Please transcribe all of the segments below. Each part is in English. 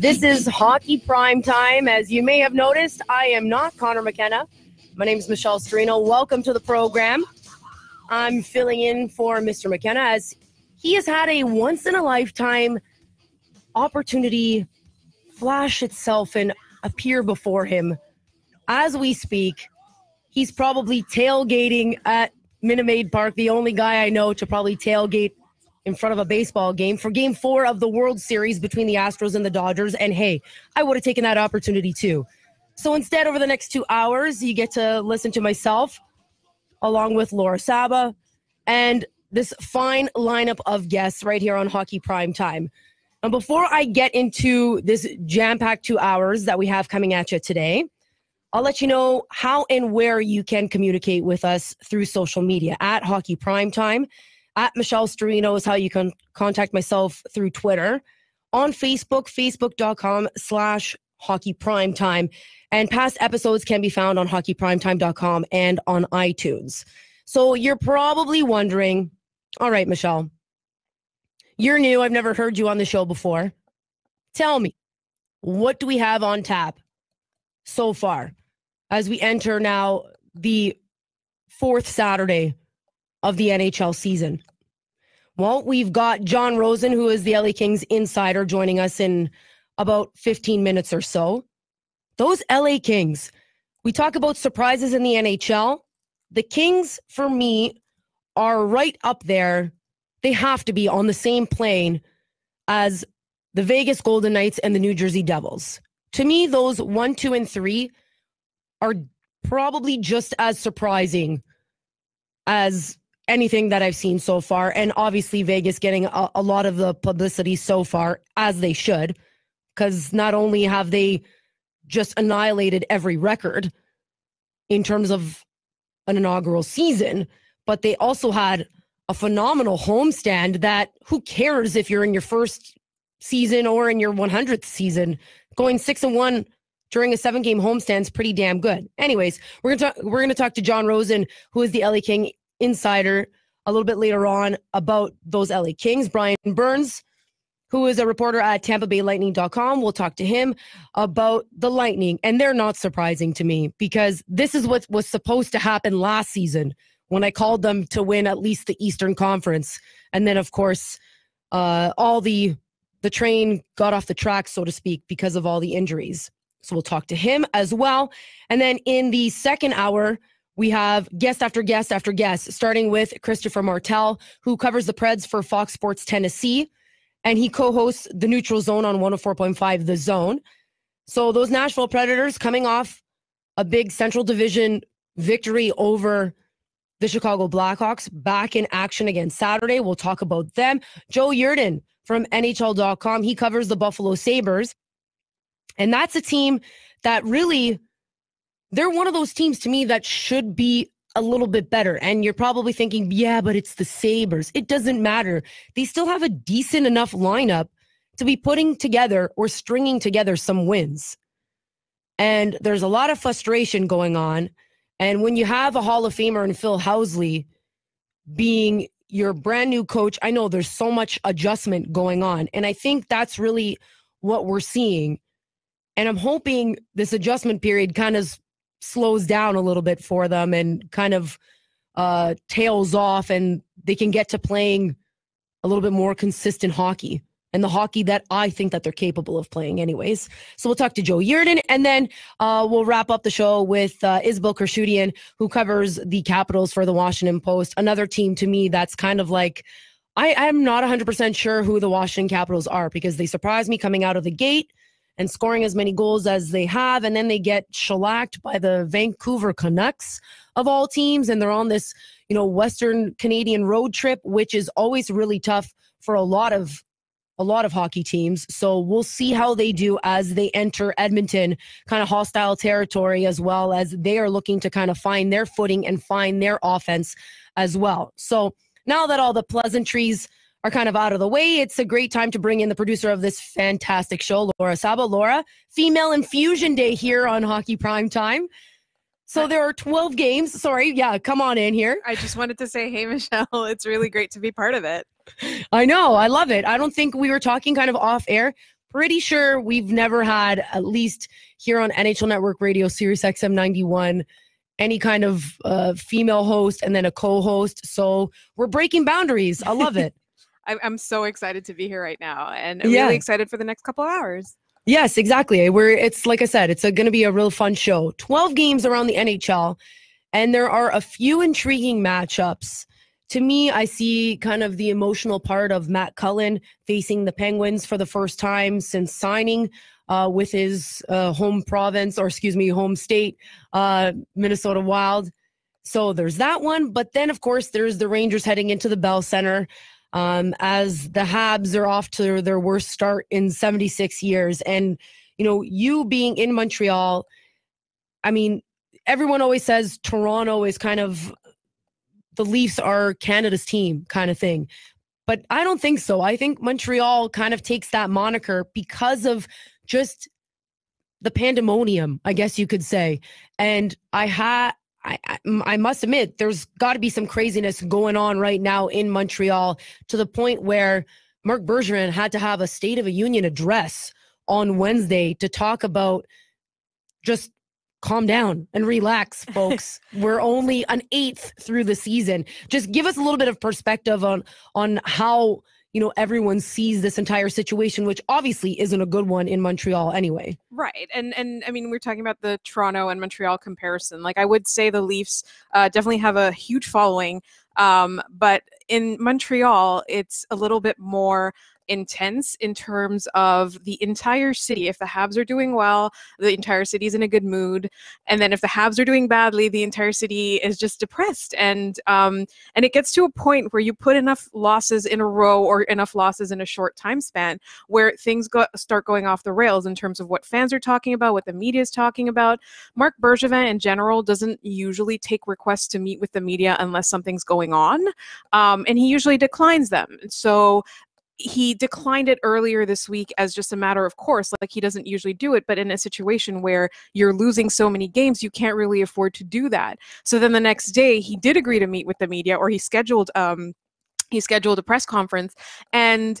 This is Hockey Primetime. As you may have noticed, I am not Conor McKenna. My name is Michelle Strino. Welcome to the program. I'm filling in for Mr. McKenna as he has had a once-in-a-lifetime opportunity flash itself and appear before him. As we speak, he's probably tailgating at Minute Maid Park, the only guy I know to probably tailgate in front of a baseball game for Game 4 of the World Series between the Astros and the Dodgers. And hey, I would have taken that opportunity too. So instead, over the next 2 hours, you get to listen to myself along with Laura Saba and this fine lineup of guests right here on Hockey Primetime. And before I get into this jam-packed 2 hours that we have coming at you today, I'll let you know how and where you can communicate with us through social media at Hockey Primetime. At Michelle Strino is how you can contact myself through Twitter. On Facebook, facebook.com/hockeyprimetime. And past episodes can be found on hockeyprimetime.com and on iTunes. So you're probably wondering, all right, Michelle, you're new. I've never heard you on the show before. Tell me, what do we have on tap so far as we enter now the fourth Saturday of the NHL season? Well, we've got John Rosen, who is the LA Kings insider, joining us in about 15 minutes or so. Those LA Kings, we talk about surprises in the NHL. The Kings, for me, are right up there. They have to be on the same plane as the Vegas Golden Knights and the New Jersey Devils. To me, those 1, 2, and 3 are probably just as surprising as anything that I've seen so far. And obviously Vegas getting a lot of the publicity so far, as they should, because not only have they just annihilated every record in terms of an inaugural season, but they also had a phenomenal homestand that who cares if you're in your first season or in your 100th season. Going 6-1 during a 7-game homestand is pretty damn good. Anyways, we're going to talk to John Rosen, who is the LA King insider, a little bit later on about those LA Kings. Brian Burns, who is a reporter at TampaBayLightning.com, we'll talk to him about the Lightning. And they're not surprising to me because this is what was supposed to happen last season when I called them to win at least the Eastern Conference. And then, of course, all the train got off the track, so to speak, because of all the injuries. So we'll talk to him as well. And then in the second hour, we have guest after guest after guest, starting with Christopher Martel, who covers the Preds for Fox Sports Tennessee, and he co-hosts the Neutral Zone on 104.5 The Zone. So those Nashville Predators coming off a big Central Division victory over the Chicago Blackhawks, back in action again Saturday. We'll talk about them. Joe Yerdon from NHL.com, he covers the Buffalo Sabres, and that's a team that really... they're one of those teams to me that should be a little bit better. And you're probably thinking, yeah, but it's the Sabres. It doesn't matter. They still have a decent enough lineup to be putting together or stringing together some wins. And there's a lot of frustration going on. And when you have a Hall of Famer in Phil Housley being your brand new coach, I know there's so much adjustment going on. And I think that's really what we're seeing. And I'm hoping this adjustment period kind of slows down a little bit for them and kind of tails off, and they can get to playing a little bit more consistent hockey, and the hockey that I think that they're capable of playing anyways. So we'll talk to Joe Yerdon, and then we'll wrap up the show with Isabelle Khurshudyan, who covers the Capitals for the Washington Post, another team to me that's kind of like, I'm not 100% sure who the Washington Capitals are, because they surprised me coming out of the gate and scoring as many goals as they have. And then they get shellacked by the Vancouver Canucks of all teams. And they're on this, Western Canadian road trip, which is always really tough for a lot of a lot of hockey teams. So we'll see how they do as they enter Edmonton, kind of hostile territory, as well as they are looking to kind of find their footing and find their offense as well. So now that all the pleasantries are kind of out of the way, it's a great time to bring in the producer of this fantastic show, Laura Saba. Laura, Female Infusion Day here on Hockey Primetime. So there are 12 games. Sorry. Yeah, come on in here. I just wanted to say, hey, Michelle, it's really great to be part of it. I know. I love it. I don't think we were talking kind of off air. Pretty sure we've never had, at least here on NHL Network Radio, Sirius XM 91, any kind of female host and then a co-host. So we're breaking boundaries. I love it. I'm so excited to be here right now, and I'm really excited for the next couple hours. Yes, exactly. It's like I said, it's going to be a real fun show. 12 games around the NHL, and there are a few intriguing matchups. To me, I see kind of the emotional part of Matt Cullen facing the Penguins for the first time since signing with his home state, Minnesota Wild. So there's that one. But then, of course, there's the Rangers heading into the Bell Center, as the Habs are off to their worst start in 76 years. And, you know, you being in Montreal, I mean, everyone always says Toronto is kind of, the Leafs are Canada's team kind of thing. But I don't think so. I think Montreal kind of takes that moniker because of just the pandemonium, I guess you could say. And I must admit, there's got to be some craziness going on right now in Montreal, to the point where Marc Bergevin had to have a State of the Union address on Wednesday to talk about just calm down and relax, folks. We're only an eighth through the season. Just give us a little bit of perspective on how, you know, everyone sees this entire situation, which obviously isn't a good one in Montreal anyway. Right. And I mean, we're talking about the Toronto and Montreal comparison. Like, I would say the Leafs definitely have a huge following, but in Montreal, it's a little bit more intense in terms of the entire city. If the Habs are doing well, the entire city is in a good mood. And then if the Habs are doing badly, the entire city is just depressed. And it gets to a point where you put enough losses in a row or enough losses in a short time span where things start going off the rails in terms of what fans are talking about, what the media is talking about. Marc Bergevin in general doesn't usually take requests to meet with the media unless something's going on. And he usually declines them. So he declined it earlier this week as just a matter of course. Like, he doesn't usually do it, but in a situation where you're losing so many games, you can't really afford to do that. So then the next day he did agree to meet with the media, or he scheduled a press conference, and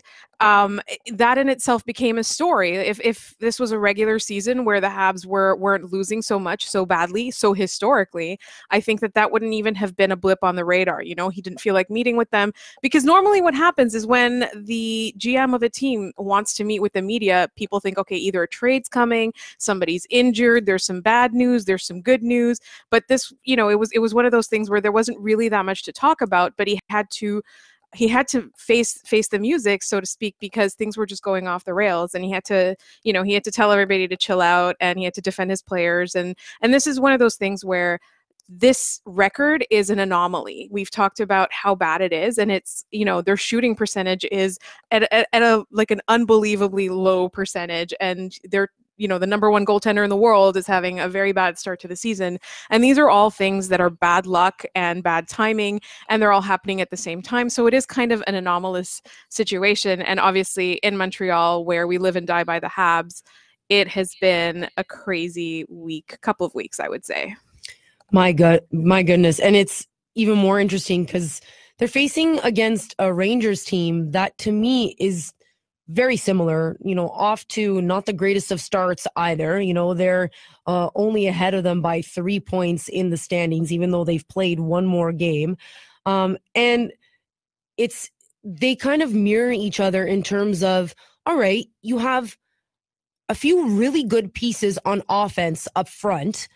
that in itself became a story. If this was a regular season where the Habs weren't losing so much, so badly, so historically, I think that wouldn't even have been a blip on the radar. You know, he didn't feel like meeting with them, because normally what happens is when the GM of a team wants to meet with the media, people think, okay, either a trade's coming, somebody's injured, there's some bad news, there's some good news. But this, you know, it was one of those things where there wasn't really that much to talk about, but he had to face the music, so to speak, because things were just going off the rails, and he had to tell everybody to chill out, and he had to defend his players. And this is one of those things where this record is an anomaly. We've talked about how bad it is, and it's, you know, their shooting percentage is at a like an unbelievably low percentage, and they're, you know, the number one goaltender in the world is having a very bad start to the season. And these are all things that are bad luck and bad timing, and they're all happening at the same time. So it is kind of an anomalous situation. And obviously in Montreal, where we live and die by the Habs, it has been a crazy week, couple of weeks, I would say. My goodness. And it's even more interesting because they're facing against a Rangers team that, to me, is very similar, you know, off to not the greatest of starts either. You know, they're only ahead of them by 3 points in the standings, even though they've played one more game. And they kind of mirror each other in terms of, all right, you have a few really good pieces on offense up front,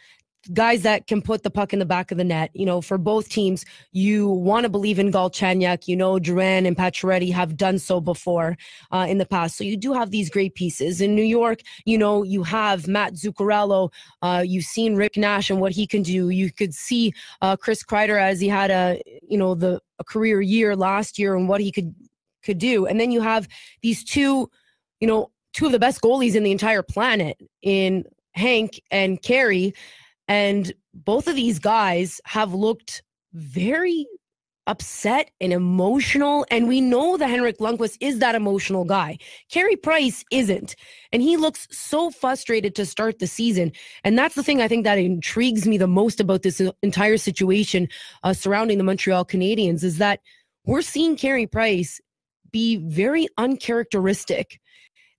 guys that can put the puck in the back of the net. You know, for both teams, you want to believe in Galchenyuk. You know, Duran and Pacioretty have done so before in the past. So you do have these great pieces. In New York, you know, you have Matt Zuccarello. You've seen Rick Nash and what he can do. You could see Chris Kreider, as he had a career year last year, and what he could could do. And then you have these two of the best goalies in the entire planet in Hank and Carey. And both of these guys have looked very upset and emotional. And we know that Henrik Lundqvist is that emotional guy. Carey Price isn't. And he looks so frustrated to start the season. And that's the thing I think that intrigues me the most about this entire situation surrounding the Montreal Canadiens is that we're seeing Carey Price be very uncharacteristic.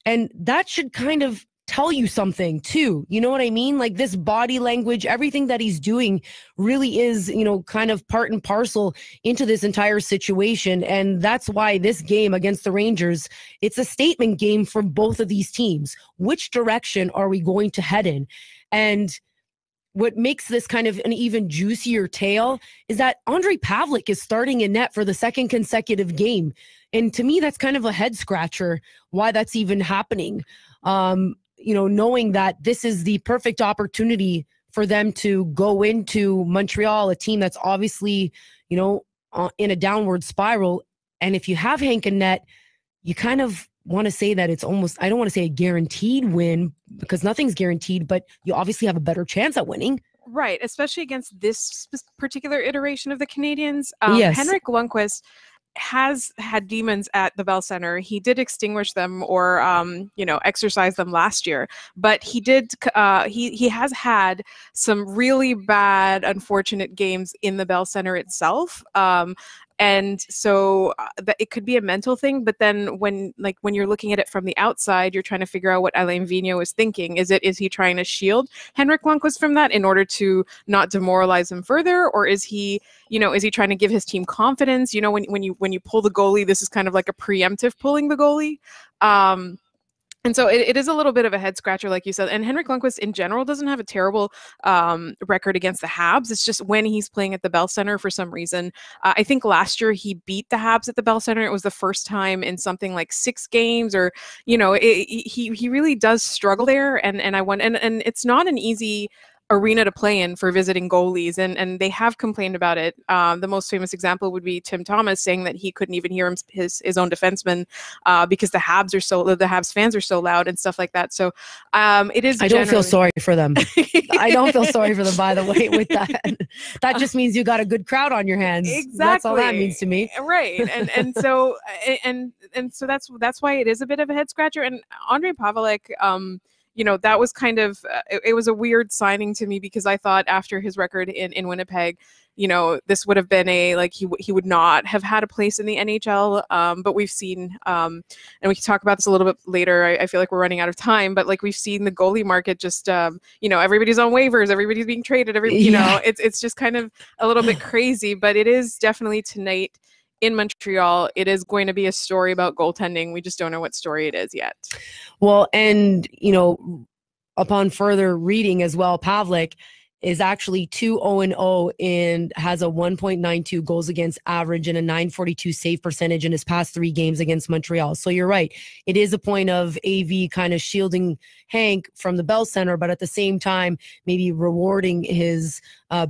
And that should kind of tell you something too. You know what I mean? Like this body language, everything that he's doing really is, kind of part and parcel into this entire situation. And that's why this game against the Rangers, it's a statement game for both of these teams. Which direction are we going to head in? And what makes this kind of an even juicier tale is that Andrei Pavlik is starting in net for the second consecutive game. And to me, that's kind of a head scratcher why that's even happening. Knowing that this is the perfect opportunity for them to go into Montreal, a team that's obviously, in a downward spiral. And if you have Hank in net, you kind of want to say that it's almost, I don't want to say a guaranteed win because nothing's guaranteed, but you obviously have a better chance at winning. Right, especially against this particular iteration of the Canadiens. Yes. Henrik Lundqvist has had demons at the Bell Center. He did extinguish them or, exercise them last year. But he did. He has had some really bad, unfortunate games in the Bell Center itself. And so it could be a mental thing. But then when you're looking at it from the outside, you're trying to figure out what Alain Vigneault is thinking. Is he trying to shield Henrik Lundqvist from that in order to not demoralize him further? Or is he trying to give his team confidence? When you pull the goalie, this is kind of like a preemptive pulling the goalie. And so it is a little bit of a head scratcher, like you said. And Henrik Lundqvist in general doesn't have a terrible record against the Habs. It's just when he's playing at the Bell Center for some reason. I think last year he beat the Habs at the Bell Center. It was the first time in something like 6 games, or he really does struggle there. And I want and it's not an easy arena to play in for visiting goalies, and they have complained about it. The most famous example would be Tim Thomas saying that he couldn't even hear his own defenseman because the Habs fans are so loud and stuff like that. So it is. I don't feel sorry for them. I don't feel sorry for them. By the way, with that just means you got a good crowd on your hands. Exactly, that's all that means to me. Right, and so that's why it is a bit of a head scratcher. And Andrei Pavlik. That was kind of, it was a weird signing to me because I thought after his record in Winnipeg, this would have been he would not have had a place in the NHL. But we've seen, and we can talk about this a little bit later. I feel like we're running out of time, but we've seen the goalie market just, everybody's on waivers, everybody's being traded, it's just kind of a little bit crazy, but it is definitely tonight in Montreal, it is going to be a story about goaltending. We just don't know what story it is yet. Well, and, upon further reading as well, Pavlik is actually 2-0-0 and has a 1.92 goals against average and a 942 save percentage in his past 3 games against Montreal. So you're right. It is a point of AV kind of shielding Hank from the Bell Center, but at the same time, maybe rewarding his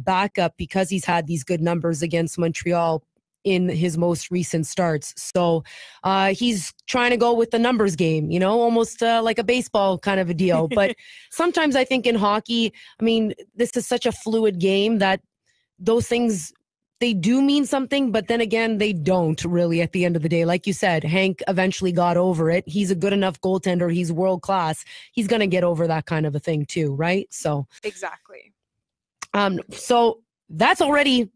backup because he's had these good numbers against Montreal in his most recent starts. So he's trying to go with the numbers game, almost like a baseball kind of a deal. But sometimes I think in hockey, this is such a fluid game that those things, they do mean something, but then again, they don't really at the end of the day. Like you said, Hank eventually got over it. He's a good enough goaltender. He's world class. He's going to get over that kind of a thing too, right? So exactly. So that's already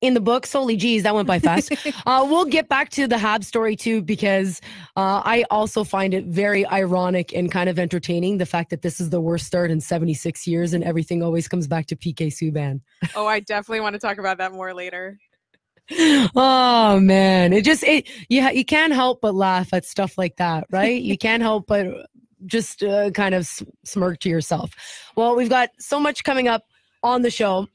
in the book. Holy geez, that went by fast. We'll get back to the Habs story too, because I also find it very ironic and kind of entertaining, the fact that this is the worst start in 76 years and everything always comes back to PK Subban. Oh, I definitely want to talk about that more later. Oh man, you can't help but laugh at stuff like that, right? You can't help but just kind of smirk to yourself. Well, we've got so much coming up on the show.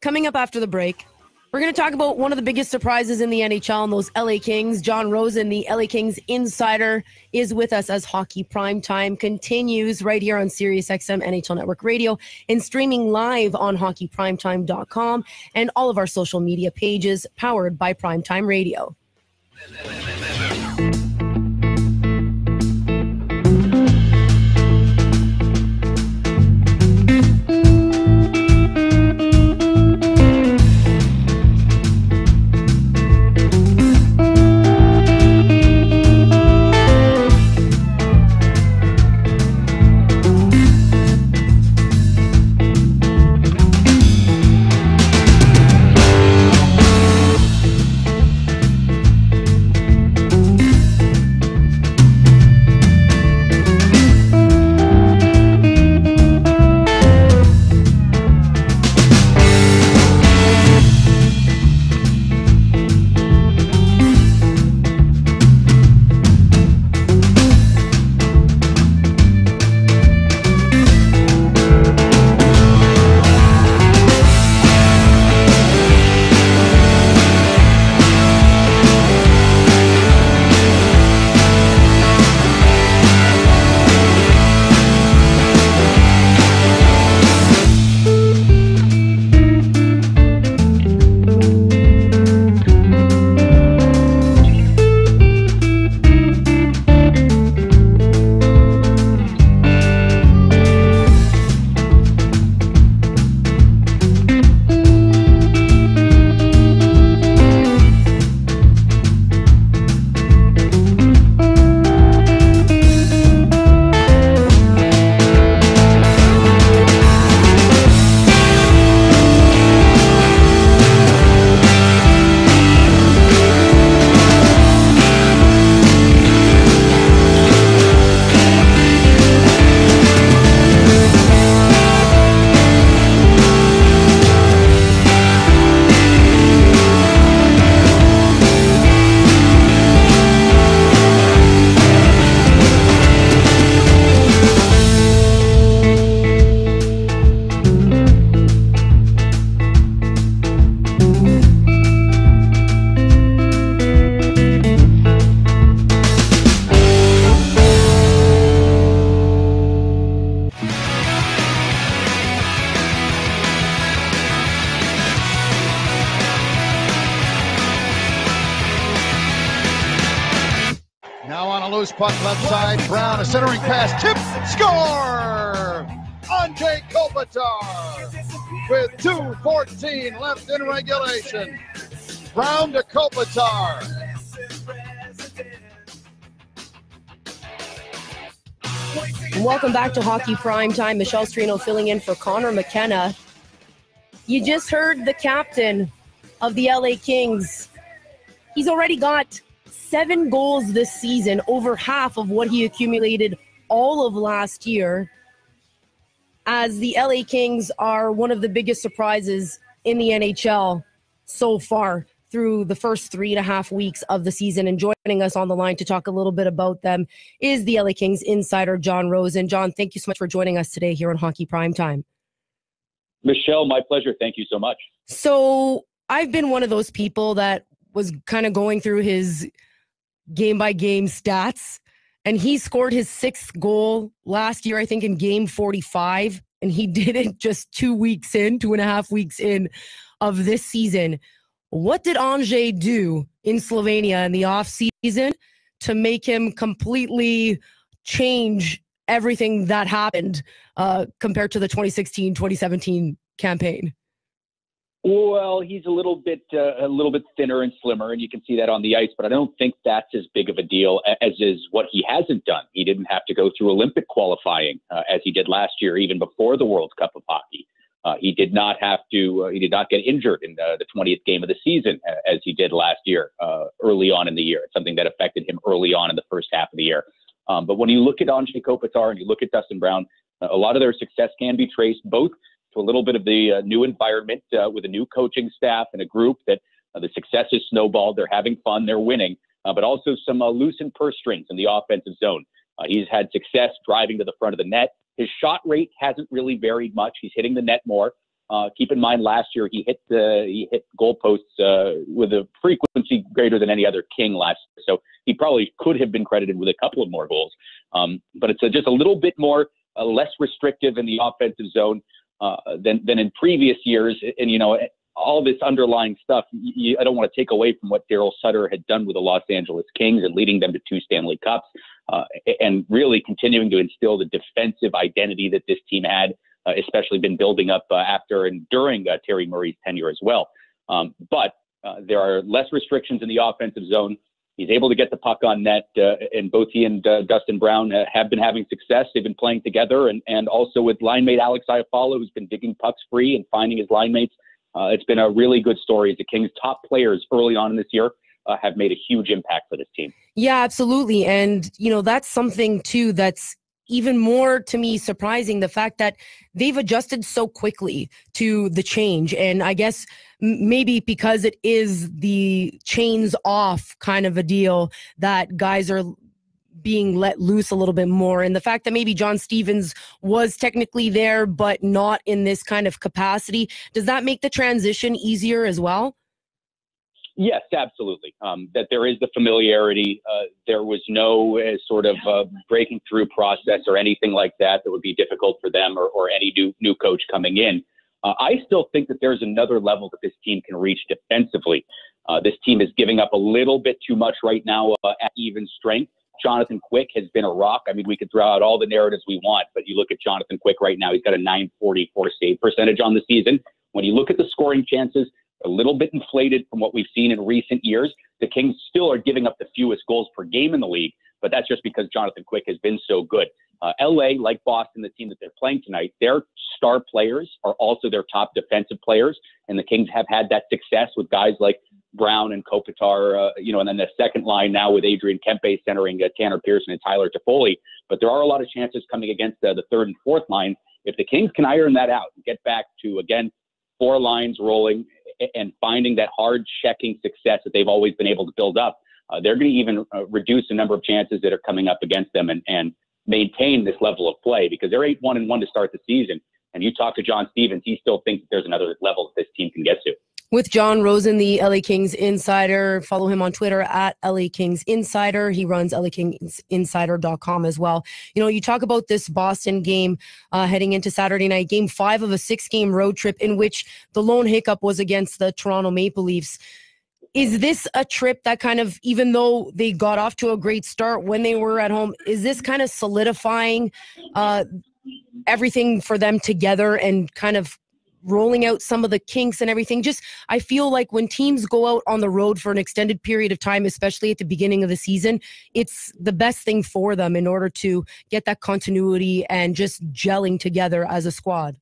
Coming up after the break, we're going to talk about one of the biggest surprises in the NHL and those LA Kings. John Rosen, the LA Kings insider, is with us as Hockey Primetime continues right here on SiriusXM NHL Network Radio and streaming live on hockeyprimetime.com and all of our social media pages powered by Primetime Radio. Loose puck left side. Brown, a centering pass. Tip. Score! Anze Kopitar with 2:14 left in regulation. Brown to Kopitar. Welcome back to Hockey Primetime. Michelle Strino filling in for Conor McKenna. You just heard the captain of the LA Kings. He's already got 7 goals this season, over half of what he accumulated all of last year, as the LA Kings are one of the biggest surprises in the NHL so far through the first 3.5 weeks of the season. And joining us on the line to talk a little bit about them is the LA Kings insider, John Rosen. John, thank you so much for joining us today here on Hockey Primetime. Michelle, my pleasure. Thank you so much. So I've been one of those people that was kind of going through his game-by-game stats, and he scored his 6th goal last year, I think, in game 45, and he did it just 2.5 weeks in of this season. What did Anze do in Slovenia in the offseason to make him completely change everything that happened compared to the 2016-2017 campaign? Well, he's a little bit thinner and slimmer, and you can see that on the ice, but I don't think that's as big of a deal as is what he hasn't done. He didn't have to go through Olympic qualifying as he did last year, even before the World Cup of Hockey. He did not have to. He did not get injured in the 20th game of the season as he did last year, early on in the year. It's something that affected him early on in the first half of the year. But when you look at Anze Kopitar and you look at Dustin Brown, a lot of their success can be traced both to a little bit of the new environment with a new coaching staff and a group that the success is snowballed. They're having fun. They're winning. But also some loosened purse strings in the offensive zone. He's had success driving to the front of the net. His shot rate hasn't really varied much. He's hitting the net more. Keep in mind, last year he hit goalposts with a frequency greater than any other King last year. So he probably could have been credited with a couple of more goals. But it's just a little bit more less restrictive in the offensive zone than in previous years. And you know, all this underlying stuff, I don't want to take away from what Daryl Sutter had done with the Los Angeles Kings and leading them to 2 Stanley Cups and really continuing to instill the defensive identity that this team had, especially been building up after and during Terry Murray's tenure as well. But there are less restrictions in the offensive zone. He's able to get the puck on net, and both he and Dustin Brown have been having success. They've been playing together, and also with line mate Alex Iafallo, who's been digging pucks free and finding his line mates. It's been a really good story. The Kings' top players early on in this year have made a huge impact for this team. Yeah, absolutely. And, you know, that's something, too, that's even more, to me, surprising, the fact that they've adjusted so quickly to the change. And I guess maybe because it is the chains off kind of a deal that guys are being let loose a little bit more. And the fact that maybe John Stevens was technically there, but not in this kind of capacity, does that make the transition easier as well? Yes, absolutely. That there is the familiarity. There was no sort of breaking through process or anything like that that would be difficult for them or any new coach coming in. I still think that there's another level that this team can reach defensively. This team is giving up a little bit too much right now at even strength. Jonathan Quick has been a rock. I mean, we could throw out all the narratives we want, but you look at Jonathan Quick right now, he's got a .944 save percentage on the season. When you look at the scoring chances, a little bit inflated from what we've seen in recent years, the Kings still are giving up the fewest goals per game in the league, but that's just because Jonathan Quick has been so good. LA, like Boston, the team that they're playing tonight, their star players are also their top defensive players, and the Kings have had that success with guys like Brown and Kopitar, and then the second line now with Adrian Kempe centering Tanner Pearson and Tyler Toffoli. But there are a lot of chances coming against the third and fourth line. If the Kings can iron that out and get back to, again, 4 lines rolling and finding that hard-checking success that they've always been able to build up, they're going to even reduce the number of chances that are coming up against them and maintain this level of play, because they're 8-1-1 to start the season. And you talk to John Stevens, he still thinks that there's another level that this team can get to. With John Rosen, the LA Kings insider. Follow him on Twitter at LA Kings Insider. He runs LAKingsInsider.com as well. You know, you talk about this Boston game heading into Saturday night, game 5 of a 6-game road trip in which the lone hiccup was against the Toronto Maple Leafs. Is this a trip that kind of, even though they got off to a great start when they were at home, is this kind of solidifying everything for them together and kind of rolling out some of the kinks and everything? Just, I feel like when teams go out on the road for an extended period of time, especially at the beginning of the season, it's the best thing for them in order to get that continuity and just gelling together as a squad.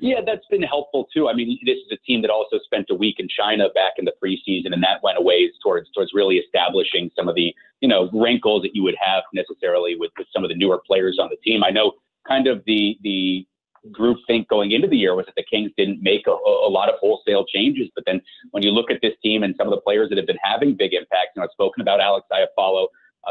Yeah, that's been helpful too. I mean, this is a team that also spent a week in China back in the preseason, and that went a ways towards really establishing some of the, you know, wrinkles that you would have necessarily with some of the newer players on the team. I know kind of the groupthink going into the year was that the Kings didn't make a lot of wholesale changes, but then when you look at this team and some of the players that have been having big impacts, and I've spoken about Alex Iafallo,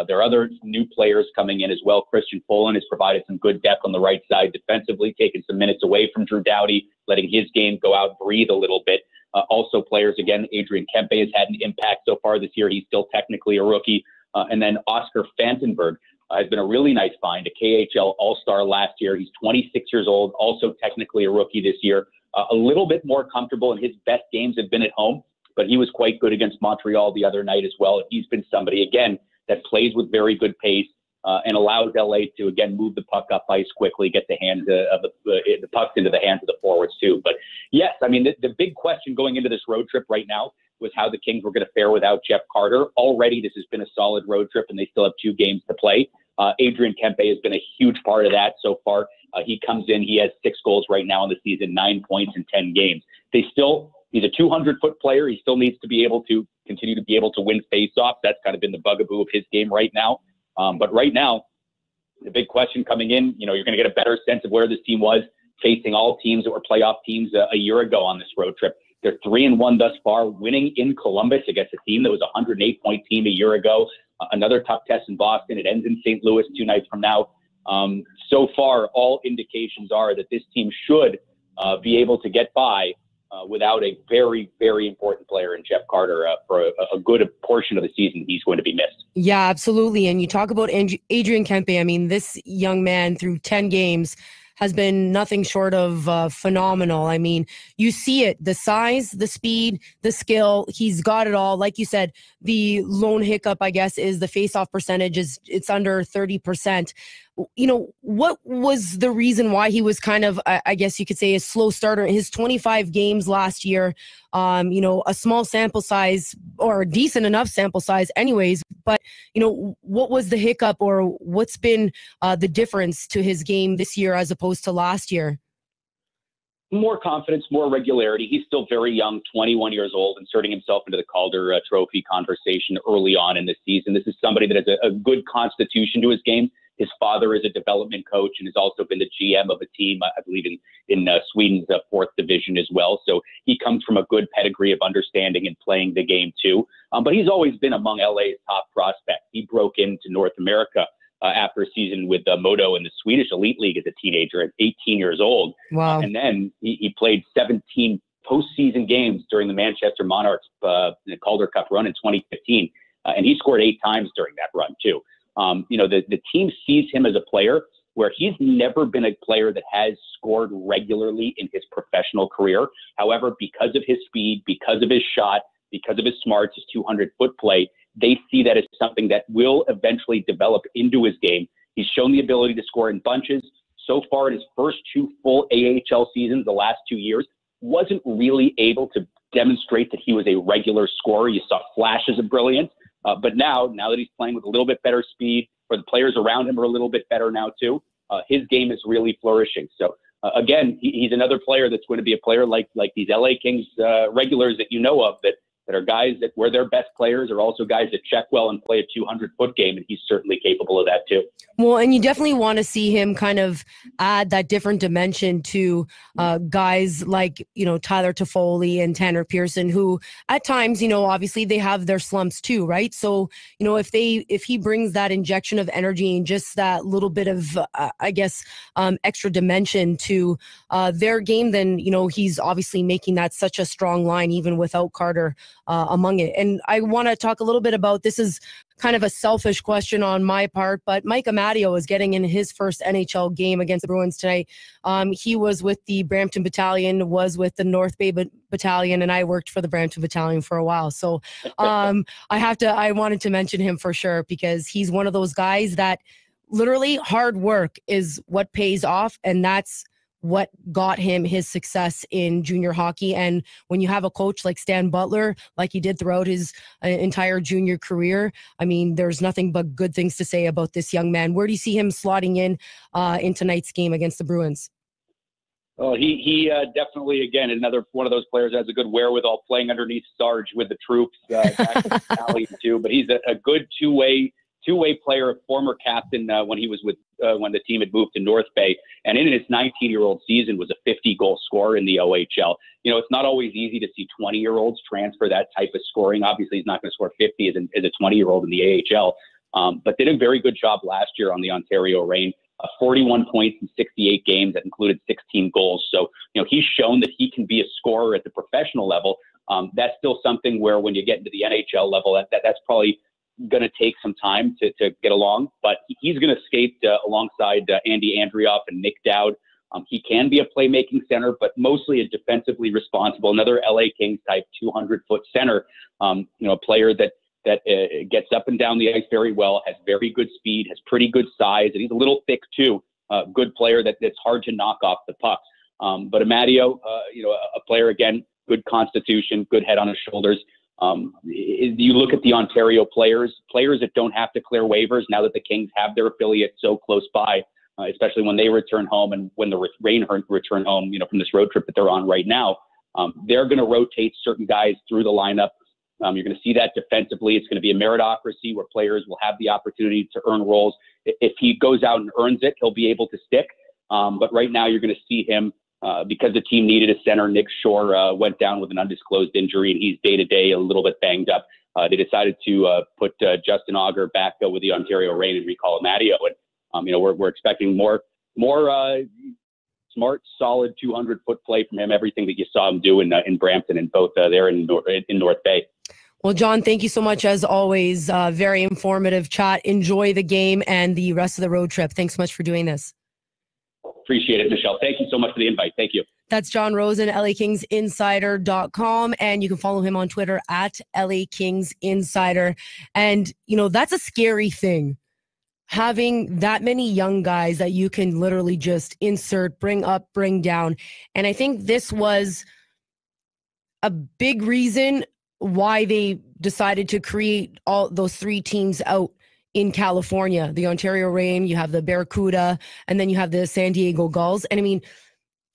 there are other new players coming in as well. Christian Fulin has provided some good depth on the right side defensively, taking some minutes away from Drew Doughty, letting his game go out, breathe a little bit. Also players, again, Adrian Kempe has had an impact so far this year. He's still technically a rookie. And then Oscar Fantenberg has been a really nice find, a KHL All-Star last year. He's 26 years old, also technically a rookie this year. A little bit more comfortable, and his best games have been at home, but he was quite good against Montreal the other night as well. And he's been somebody, again, that plays with very good pace and allows LA to, again, move the puck up ice quickly, get the hands of the pucks into the hands of the forwards too. But yes, I mean, the big question going into this road trip right now was how the Kings were going to fare without Jeff Carter. Already, this has been a solid road trip, and they still have 2 games to play. Adrian Kempe has been a huge part of that so far. He comes in, he has 6 goals right now in the season, 9 points in 10 games. He's a 200-foot player. He still needs to be able to continue to be able to win faceoffs. That's kind of been the bugaboo of his game right now. But right now, the big question coming in, you know, you're going to get a better sense of where this team was facing all teams that were playoff teams a year ago on this road trip. They're 3-1 thus far, winning in Columbus against a team that was a 108-point team a year ago. Another tough test in Boston. It ends in St. Louis 2 nights from now. So far, all indications are that this team should be able to get by without a very, very important player in Jeff Carter for a good portion of the season. He's going to be missed. Yeah, absolutely. And you talk about Adrian Kempe. I mean, this young man through 10 games has been nothing short of phenomenal. I mean, you see it, the size, the speed, the skill. He's got it all. Like you said, the lone hiccup, I guess, is the faceoff percentage. It's under 30%. You know, what was the reason why he was kind of, I guess you could say, a slow starter? His 25 games last year, you know, a small sample size, or a decent enough sample size anyways. But, you know, what was the hiccup, or what's been the difference to his game this year as opposed to last year? More confidence, more regularity. He's still very young, 21 years old, inserting himself into the Calder Trophy conversation early on in the season. This is somebody that has a good constitution to his game. His father is a development coach and has also been the GM of a team, I believe, in Sweden's 4th division as well. So he comes from a good pedigree of understanding and playing the game too. But he's always been among LA's top prospects. He broke into North America after a season with Modo in the Swedish Elite League as a teenager at 18 years old. Wow. And then he played 17 postseason games during the Manchester Monarchs Calder Cup run in 2015. And he scored 8 times during that run too. You know, the team sees him as a player where he's never been a player that has scored regularly in his professional career. However, because of his speed, because of his shot, because of his smarts, his 200-foot play, they see that as something that will eventually develop into his game. He's shown the ability to score in bunches. So far in his first 2 full AHL seasons, the last 2 years, wasn't really able to demonstrate that he was a regular scorer. You saw flashes of brilliance. But now that he's playing with a little bit better speed, or the players around him are a little bit better now too, his game is really flourishing. So again, he's another player that's going to be a player like these LA Kings regulars that you know of, that are guys that where their best players are also guys that check well and play a 200-foot game, and he's certainly capable of that too. Well, and you definitely want to see him kind of add that different dimension to guys like, you know, Tyler Toffoli and Tanner Pearson, who at times, you know, obviously they have their slumps too, right? So, you know, if he brings that injection of energy and just that little bit of, I guess, extra dimension to their game, then, you know, he's obviously making that such a strong line even without Carter among it. And I want to talk a little bit about, this is kind of a selfish question on my part, but Mike Amadio is getting in his first NHL game against the Bruins tonight. He was with the Brampton Battalion, was with the North Bay Battalion, and I worked for the Brampton Battalion for a while. So I wanted to mention him for sure, because he's one of those guys that literally hard work is what pays off, and that's what got him his success in junior hockey. And when you have a coach like Stan Butler, like he did throughout his entire junior career, I mean, there's nothing but good things to say about this young man. Where do you see him slotting in tonight's game against the Bruins? Oh, he definitely, again, another one of those players that has a good wherewithal playing underneath Sarge with the troops. Back in the alley too, but he's a good two-way player, a former captain when he was with when the team had moved to North Bay, and in his 19-year-old season was a 50-goal scorer in the OHL. You know, it's not always easy to see 20-year-olds transfer that type of scoring. Obviously, he's not going to score 50 as a 20-year-old in the AHL, but did a very good job last year on the Ontario Reign, 41 points in 68 games that included 16 goals. So, you know, he's shown that he can be a scorer at the professional level. That's still something where when you get into the NHL level, that's probably going to take some time to get along, but he's going to skate alongside Andy Andrioff and Nick Dowd. He can be a playmaking center, but mostly a defensively responsible, another LA Kings type 200-foot center, you know, a player that gets up and down the ice very well, has very good speed, has pretty good size, and he's a little thick too. Good player that's hard to knock off the puck. But Amadio, you know, a player, again, good constitution, good head on his shoulders. You look at the Ontario players that don't have to clear waivers now that the Kings have their affiliate so close by, especially when they return home and when the Reign return home, you know, from this road trip that they're on right now. They're going to rotate certain guys through the lineup. You're going to see that defensively. It's going to be a meritocracy where players will have the opportunity to earn roles. If he goes out and earns it, he'll be able to stick. But right now you're going to see him, because the team needed a center. Nick Shore went down with an undisclosed injury, and he's day-to-day a little bit banged up. They decided to put Justin Auger back with the Ontario Reign and recall Amadio. And, you know, we're expecting more smart, solid 200-foot play from him, everything that you saw him do in Brampton and both there in North Bay. Well, John, thank you so much, as always. Very informative chat. Enjoy the game and the rest of the road trip. Thanks so much for doing this. Appreciate it, Michelle. Thank you so much for the invite. Thank you. That's John Rosen, LAKingsInsider.com. And you can follow him on Twitter at LAKingsInsider. And, you know, that's a scary thing, having that many young guys that you can literally just insert, bring up, bring down. And I think this was a big reason why they decided to create all those three teams out in California, the Ontario Reign, you have the Barracuda, and then you have the San Diego Gulls. And I mean,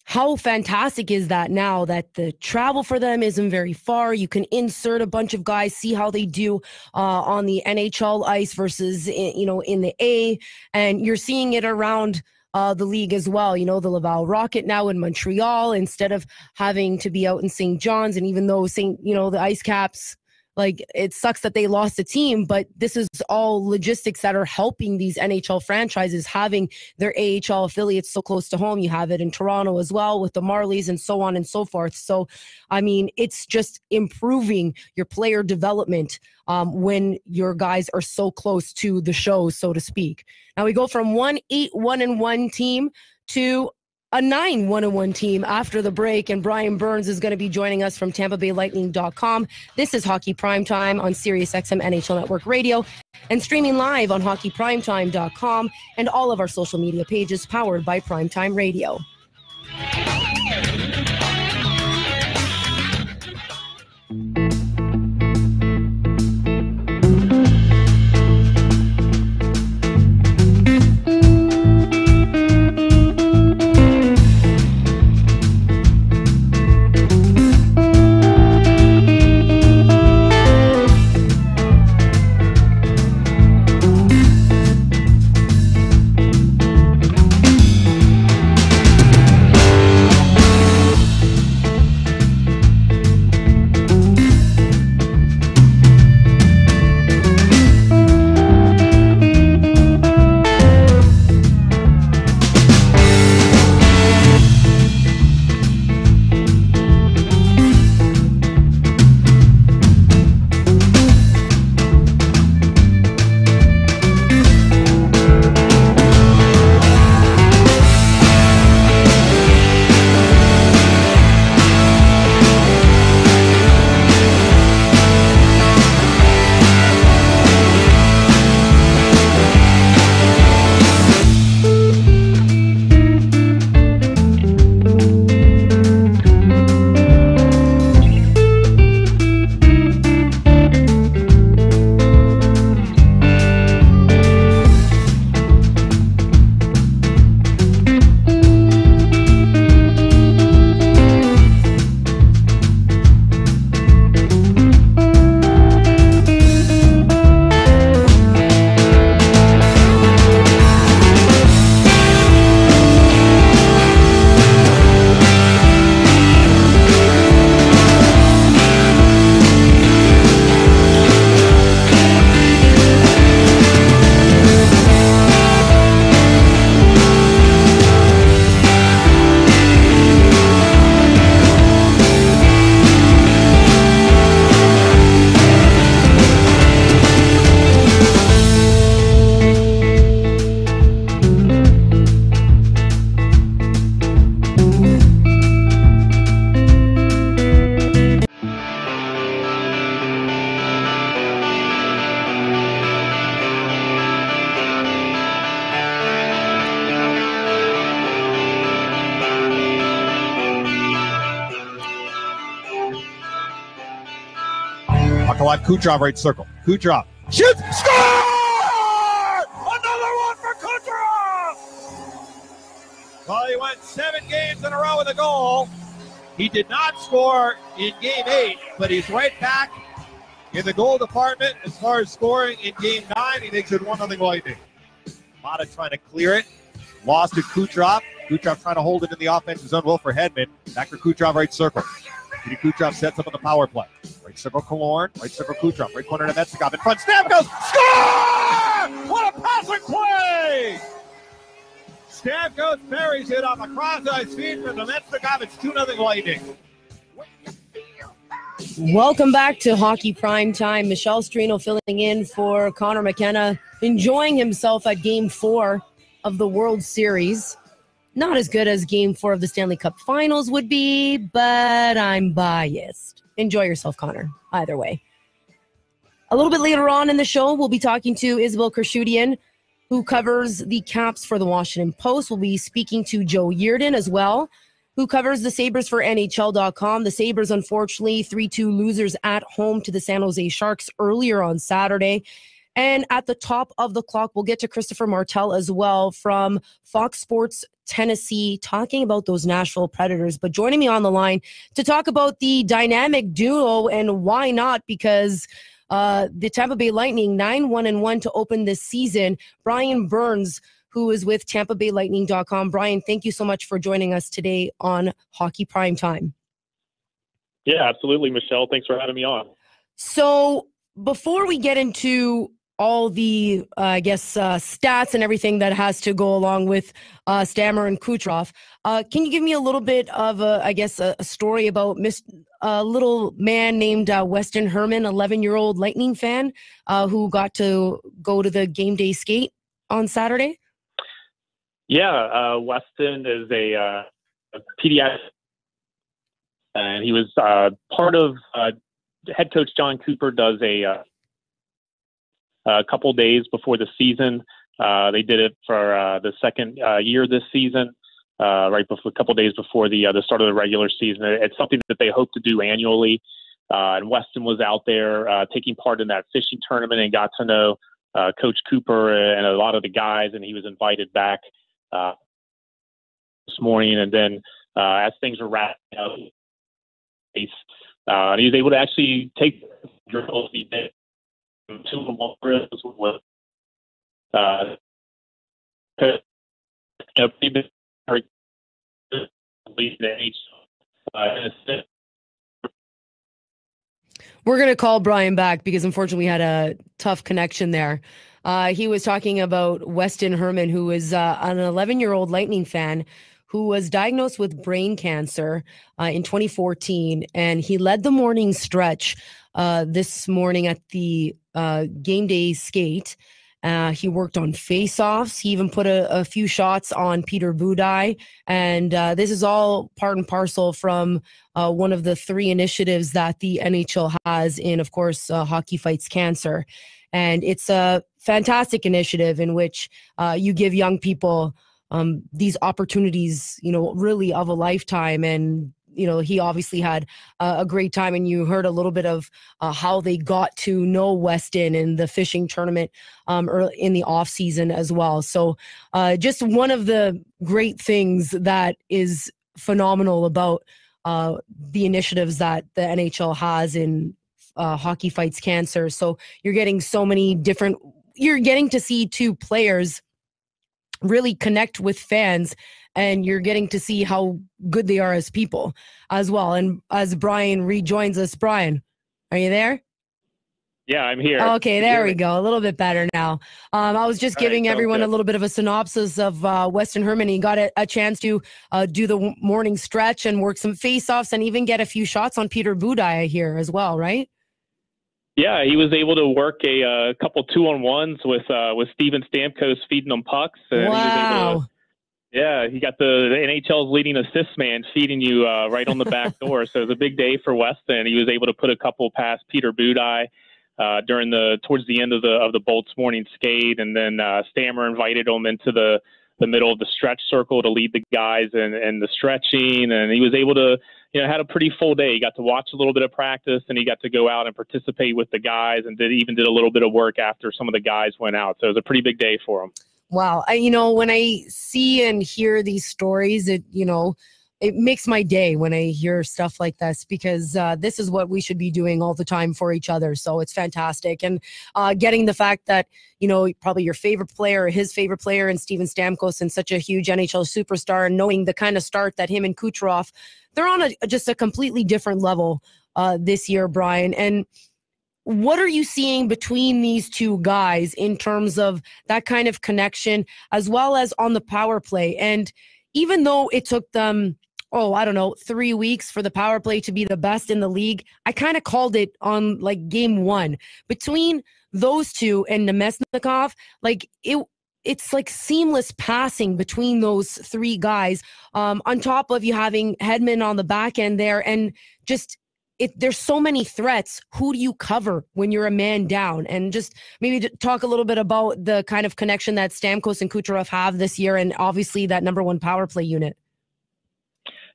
how fantastic is that now that the travel for them isn't very far? You can insert a bunch of guys, see how they do on the NHL ice versus, you know, in the A. And you're seeing it around the league as well. You know, the Laval Rocket now in Montreal instead of having to be out in St. John's. And even though, you know, the Ice Caps, like, it sucks that they lost a team, but this is all logistics that are helping these NHL franchises, having their AHL affiliates so close to home. You have it in Toronto as well with the Marlies and so on and so forth. So, I mean, it's just improving your player development when your guys are so close to the show, so to speak. Now we go from 1-8-1-1 team to a 9-1-1 team after the break, and Brian Burns is going to be joining us from TampaBayLightning.com. This is Hockey Primetime on SiriusXM NHL Network Radio and streaming live on HockeyPrimetime.com and all of our social media pages powered by Primetime Radio. Puck alive, Kucherov, right circle. Kucherov shoots, score! Another one for Kucherov! Well, he went 7 games in a row with a goal. He did not score in Game 8, but he's right back in the goal department as far as scoring in Game 9. He makes it 1-0 Lightning. Mata trying to clear it. Lost to Kucherov. Kucherov trying to hold it in the offensive zone. Will for Hedman. Back for Kucherov, right circle. Kucherov sets up on the power play. Right circle Killorn, right circle Kucherov, right corner to Metsnikov. In front, Stamkos, score! What a passing play! Stamkos buries it on the cross-ice feed for the Metsnikov. It's 2-0 Lightning. Welcome back to Hockey Primetime. Michelle Strino filling in for Conor McKenna, enjoying himself at Game 4 of the World Series. Not as good as Game 4 of the Stanley Cup Finals would be, but I'm biased. Enjoy yourself, Connor, either way. A little bit later on in the show, we'll be talking to Isabelle Khurshudyan, who covers the Caps for the Washington Post. We'll be speaking to Joe Yerdon as well, who covers the Sabres for NHL.com. The Sabres, unfortunately, 3-2 losers at home to the San Jose Sharks earlier on Saturday. And at the top of the clock, we'll get to Christopher Martel as well from Fox Sports Tennessee, talking about those Nashville Predators. But joining me on the line to talk about the dynamic duo, and why not, because the Tampa Bay Lightning, 9-1-1 to open this season. Brian Burns, who is with TampaBayLightning.com. Brian, thank you so much for joining us today on Hockey Primetime. Yeah, absolutely, Michelle. Thanks for having me on. So before we get into all the, stats and everything that has to go along with Stammer and Kucherov. Can you give me a little bit of, a story about a little man named Weston Herman, 11-year-old Lightning fan who got to go to the game day skate on Saturday? Yeah, Weston is a pediatric, and he was part of head coach John Cooper does a couple days before the season. They did it for the second year this season, right before, a couple days before the start of the regular season. It's something that they hope to do annually. And Weston was out there taking part in that fishing tournament and got to know Coach Cooper and a lot of the guys, and he was invited back this morning. And then as things were wrapped up, he was able to actually take the drill he did. We're going to call Brian back because unfortunately we had a tough connection there. He was talking about Weston Herman, who is an 11-year-old Lightning fan who was diagnosed with brain cancer in 2014, and he led the morning stretch this morning at the game day skate. He worked on face-offs. He even put a few shots on Peter Budaj. And this is all part and parcel from one of the 3 initiatives that the NHL has in, of course, Hockey Fights Cancer. And it's a fantastic initiative in which you give young people these opportunities, really of a lifetime. And he obviously had a great time, and you heard a little bit of how they got to know Weston in the fishing tournament or in the off season as well. So just one of the great things that is phenomenal about the initiatives that the NHL has in Hockey Fights Cancer. So you're getting to see 2 players really connect with fans, and you're getting to see how good they are as people as well. And as Brian rejoins us, Brian, are you there? Yeah, I'm here. Okay, there we go. A little bit better now. I was just giving everyone a little bit of a synopsis of Weston Herman. He got a chance to do the morning stretch and work some face-offs and even get a few shots on Peter Budaj here as well, right? Yeah, he was able to work a couple 2-on-1s with Steven Stamkos feeding him pucks. And wow. He got the NHL's leading assist man feeding you right on the back door. So it was a big day for Weston. He was able to put a couple past Peter Budaj towards the end of the Bolts morning skate, and then Stammer invited him into the the middle of the stretch circle to lead the guys and the stretching. And he was able to, you know, had a pretty full day. He got to watch a little bit of practice, and he got to go out and participate with the guys, and did a little bit of work after some of the guys went out. So it was a pretty big day for him. Wow. You know, when I see and hear these stories, it makes my day when I hear stuff like this, because this is what we should be doing all the time for each other. So it's fantastic. And getting the fact that, you know, probably your favorite player, or his favorite player, and Steven Stamkos, and such a huge NHL superstar, and knowing the kind of start that him and Kucherov, they're on just a completely different level this year, Brian. And what are you seeing between these two guys in terms of that kind of connection, as well as on the power play? And even though it took them, 3 weeks for the power play to be the best in the league, I kind of called it on like game one. Between those two and Nemesnikov, like it's like seamless passing between those three guys. On top of you having Hedman on the back end there, and just there's so many threats. Who do you cover when you're a man down? And just maybe talk a little bit about the kind of connection that Stamkos and Kucherov have this year, and obviously that #1 power play unit.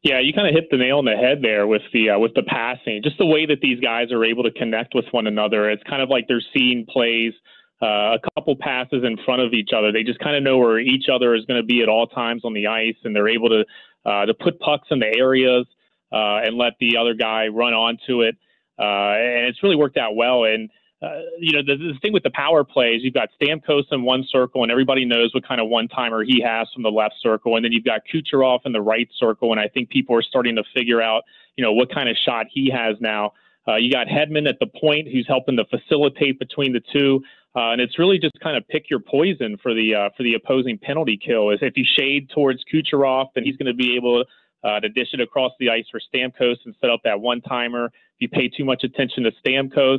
Yeah, you kind of hit the nail on the head there with the passing. Just the way that these guys are able to connect with one another. It's kind of like they're seeing plays, a couple passes in front of each other. They just kind of know where each other is going to be at all times on the ice, and they're able to put pucks in the areas and let the other guy run onto it. And it's really worked out well. And, the thing with the power play is you've got Stamkos in one circle, and everybody knows what kind of one-timer he has from the left circle. And then you've got Kucherov in the right circle, and I think people are starting to figure out, what kind of shot he has now. You got Hedman at the point, who's helping to facilitate between the two. And it's really just kind of pick your poison for the opposing penalty kill. Is if you shade towards Kucherov, then he's going to be able to dish it across the ice for Stamkos and set up that one-timer. If you pay too much attention to Stamkos,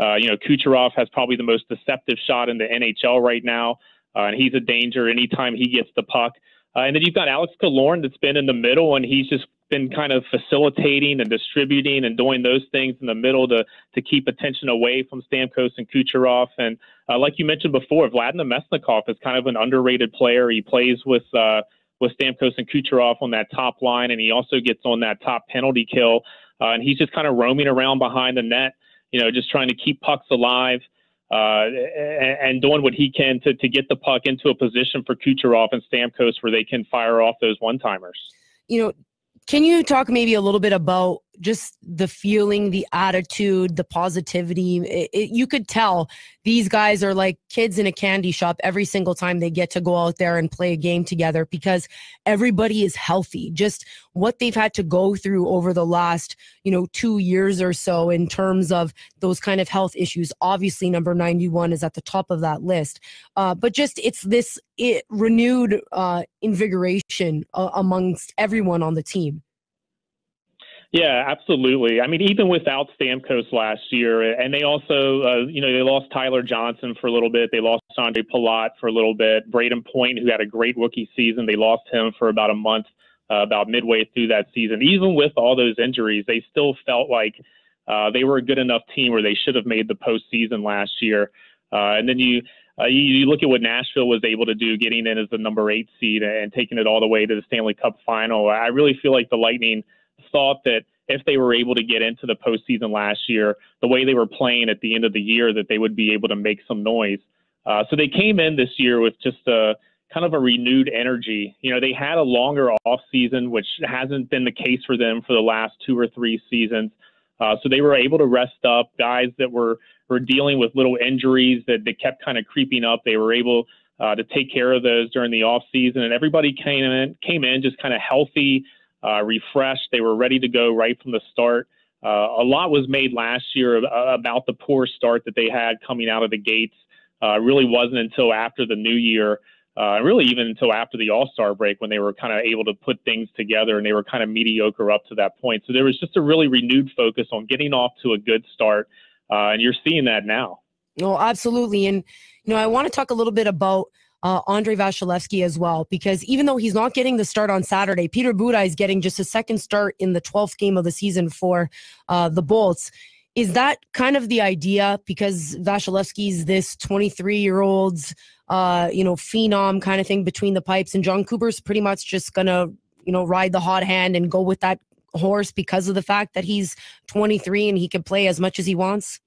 Kucherov has probably the most deceptive shot in the NHL right now, and he's a danger anytime he gets the puck. And then you've got Alex Killorn that's been in the middle, and he's just been kind of facilitating and distributing and doing those things in the middle to keep attention away from Stamkos and Kucherov. And like you mentioned before, Vlad Nemesnikov is kind of an underrated player. He plays with Stamkos and Kucherov on that top line, and he also gets on that top penalty kill. And he's just kind of roaming around behind the net, just trying to keep pucks alive and doing what he can to get the puck into a position for Kucherov and Stamkos where they can fire off those one-timers. Can you talk maybe a little bit about just the feeling, the attitude, the positivity? You could tell these guys are like kids in a candy shop every single time they get to go out there and play a game together, because everybody is healthy. Just what they've had to go through over the last, 2 years or so in terms of those kind of health issues. Obviously, number 91 is at the top of that list. But just it's this renewed invigoration amongst everyone on the team. Yeah, absolutely. I mean, even without Stamkos last year, and they also, they lost Tyler Johnson for a little bit. They lost Andre Palat for a little bit. Braden Point, who had a great rookie season, they lost him for about a month, about midway through that season. Even with all those injuries, they still felt like they were a good enough team where they should have made the postseason last year. And then you look at what Nashville was able to do, getting in as the #8 seed and taking it all the way to the Stanley Cup final. I really feel like the Lightning thought that if they were able to get into the postseason last year, the way they were playing at the end of the year, that they would be able to make some noise. So they came in this year with just a kind of a renewed energy. They had a longer off season, which hasn't been the case for them for the last 2 or 3 seasons. So they were able to rest up guys that were dealing with little injuries that kept kind of creeping up. They were able to take care of those during the off season, and everybody came in just kind of healthy, refreshed. They were ready to go right from the start. A lot was made last year about the poor start that they had coming out of the gates. It really wasn't until after the new year, really even until after the All-Star break, when they were kind of able to put things together, and they were kind of mediocre up to that point. So there was just a really renewed focus on getting off to a good start, and you're seeing that now. No, absolutely. And, I want to talk a little bit about Andrei Vasilevskiy as well, because even though he's not getting the start on Saturday, Peter Budaj is getting just his second start in the 12th game of the season for the Bolts. Is that kind of the idea? Because Vasilevsky's this 23-year-old, phenom kind of thing between the pipes, and John Cooper's pretty much just gonna, ride the hot hand and go with that horse because of the fact that he's 23 and he can play as much as he wants.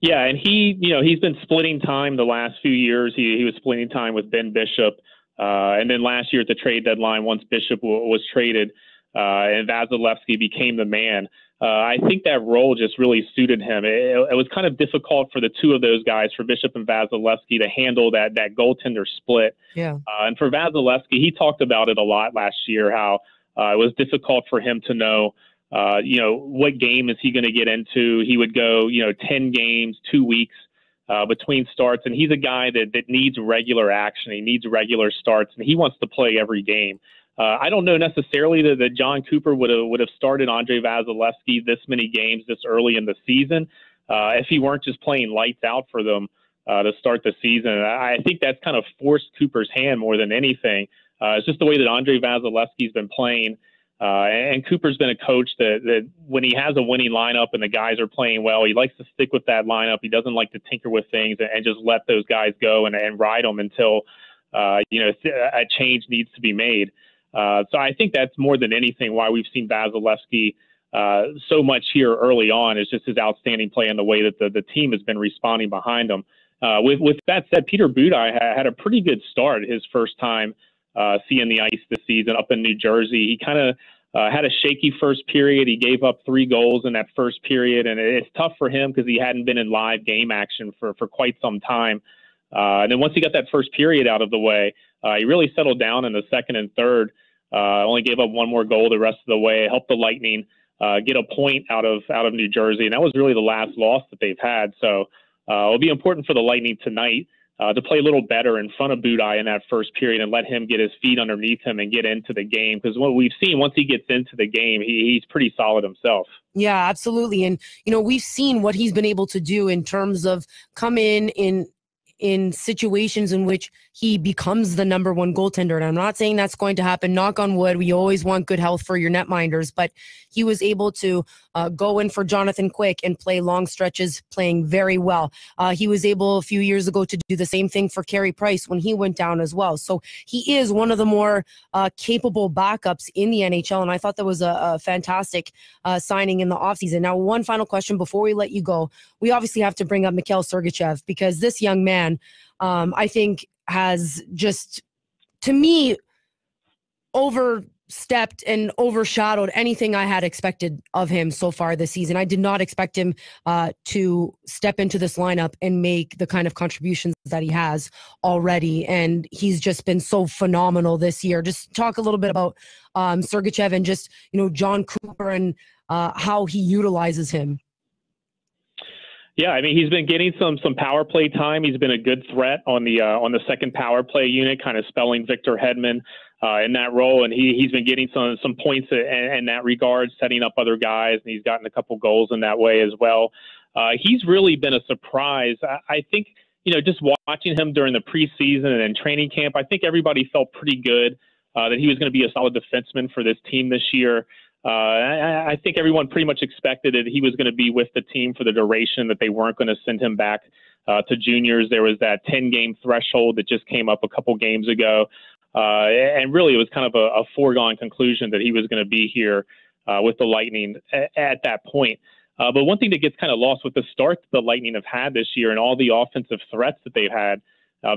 Yeah, and he's been splitting time the last few years. He was splitting time with Ben Bishop, and then last year at the trade deadline, once Bishop was traded, and Vasilevsky became the man. I think that role just really suited him. It was kind of difficult for the two of those guys, for Bishop and Vasilevsky, to handle that goaltender split. Yeah. And for Vasilevsky, he talked about it a lot last year, how it was difficult for him to know, what game is he going to get into. He would go, 10 games, 2 weeks between starts. And he's a guy that needs regular action. He needs regular starts, and he wants to play every game. I don't know necessarily that John Cooper would have started Andrei Vasilevsky this many games this early in the season if he weren't just playing lights out for them to start the season. I think that's kind of forced Cooper's hand more than anything. It's just the way that Andrei Vasilevsky's been playing. And Cooper's been a coach that when he has a winning lineup and the guys are playing well, he likes to stick with that lineup. He doesn't like to tinker with things and just let those guys go and ride them until a change needs to be made. So I think that's more than anything why we've seen Vasilevsky so much here early on, is just his outstanding play and the way that the team has been responding behind him. With that said, Peter Budaj had a pretty good start his first time seeing the ice this season up in New Jersey. He kind of had a shaky first period. He gave up 3 goals in that first period, and it's tough for him because he hadn't been in live game action for quite some time. And then once he got that first period out of the way, he really settled down in the second and third. Only gave up 1 more goal the rest of the way. Helped the Lightning get a point out of New Jersey, and that was really the last loss that they've had. So it'll be important for the Lightning tonight to play a little better in front of Budaj in that first period and let him get his feet underneath him and get into the game. Because what we've seen, once he gets into the game, he's pretty solid himself. Yeah, absolutely. And we've seen what he's been able to do in terms of come in situations in which he becomes the number 1 goaltender. And I'm not saying that's going to happen, knock on wood. We always want good health for your netminders, but he was able to go in for Jonathan Quick and play long stretches, playing very well. He was able a few years ago to do the same thing for Carey Price when he went down as well. So he is one of the more capable backups in the NHL, and I thought that was a fantastic signing in the offseason. Now, one final question before we let you go. We obviously have to bring up Mikhail Sergachev, because this young man, I think, has just, to me, overstepped and overshadowed anything I had expected of him so far this season. I did not expect him to step into this lineup and make the kind of contributions that he has already, and he's just been so phenomenal this year. Just talk a little bit about Sergachev and just, John Cooper and how he utilizes him. Yeah, I mean, he's been getting some power play time. He's been a good threat on the second power play unit, kind of spelling Victor Hedman in that role, and he's been getting some points in that regard, setting up other guys, and he's gotten a couple goals in that way as well. He's really been a surprise. I think just watching him during the preseason and in training camp, I think everybody felt pretty good that he was going to be a solid defenseman for this team this year. I think everyone pretty much expected that he was going to be with the team for the duration, that they weren't going to send him back to juniors. There was that 10-game threshold that just came up a couple games ago. And really, it was kind of a foregone conclusion that he was going to be here with the Lightning at that point. But one thing that gets kind of lost with the start that the Lightning have had this year and all the offensive threats that they've had,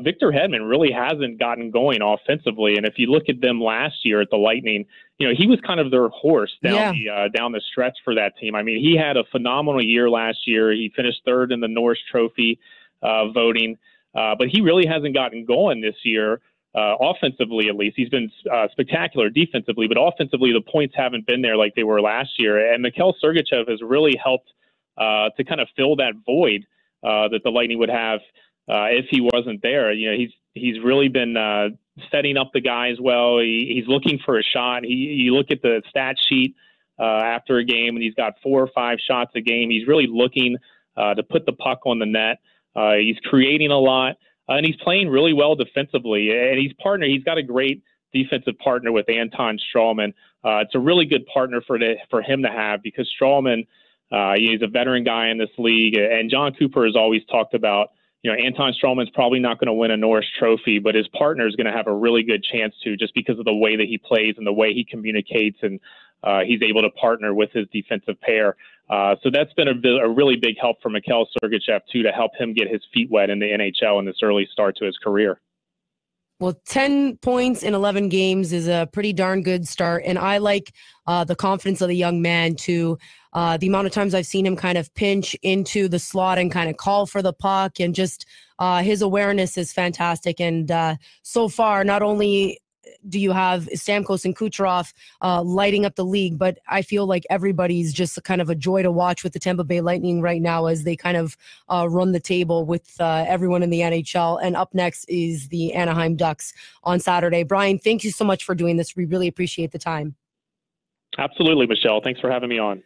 Victor Hedman really hasn't gotten going offensively. And if you look at them last year at the Lightning, he was kind of their horse down the stretch for that team. I mean, he had a phenomenal year last year. He finished third in the Norris Trophy voting, but he really hasn't gotten going this year. Offensively, at least, he's been spectacular defensively, but offensively, the points haven't been there like they were last year. And Mikhail Sergachev has really helped to kind of fill that void that the Lightning would have if he wasn't there. He's really been setting up the guys well. He's looking for a shot. You look at the stat sheet after a game, and he's got 4 or 5 shots a game. He's really looking to put the puck on the net. He's creating a lot, and he's playing really well defensively. And he's got a great defensive partner with Anton Strawman. It's a really good partner for him to have, because Strawman He's a veteran guy in this league, and John Cooper has always talked about, you know, Anton Stroman's probably not going to win a Norris Trophy, but his partner is going to have a really good chance to, just because of the way that he plays and the way he communicates, and he's able to partner with his defensive pair. So that's been a really big help for Mikhail Sergachev, too, to help him get his feet wet in the NHL in this early start to his career. Well, 10 points in 11 games is a pretty darn good start. And I like the confidence of the young man, too. The amount of times I've seen him kind of pinch into the slot and kind of call for the puck, and just his awareness is fantastic. And so far, not only do you have Stamkos and Kucherov lighting up the league, but I feel like everybody's just kind of a joy to watch with the Tampa Bay Lightning right now as they kind of run the table with everyone in the NHL. And up next is the Anaheim Ducks on Saturday. Brian, thank you so much for doing this. We really appreciate the time. Absolutely, Michelle. Thanks for having me on.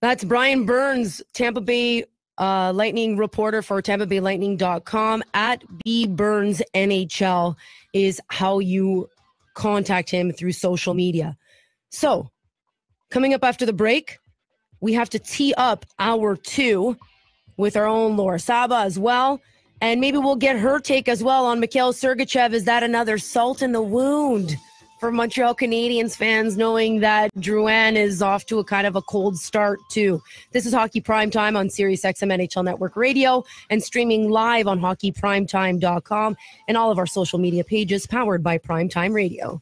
That's Brian Burns, Tampa Bay Lightning reporter for TampaBayLightning.com. At @BBurnsNHL is how you contact him through social media. So, coming up after the break, we have to tee up hour two with our own Laura Saba as well. And maybe we'll get her take as well on Mikhail Sergachev. Is that another salt in the wound for Montreal Canadiens fans, knowing that Drouin is off to a kind of a cold start too? This is Hockey Primetime on SiriusXM NHL Network Radio and streaming live on hockeyprimetime.com and all of our social media pages, powered by Primetime Radio.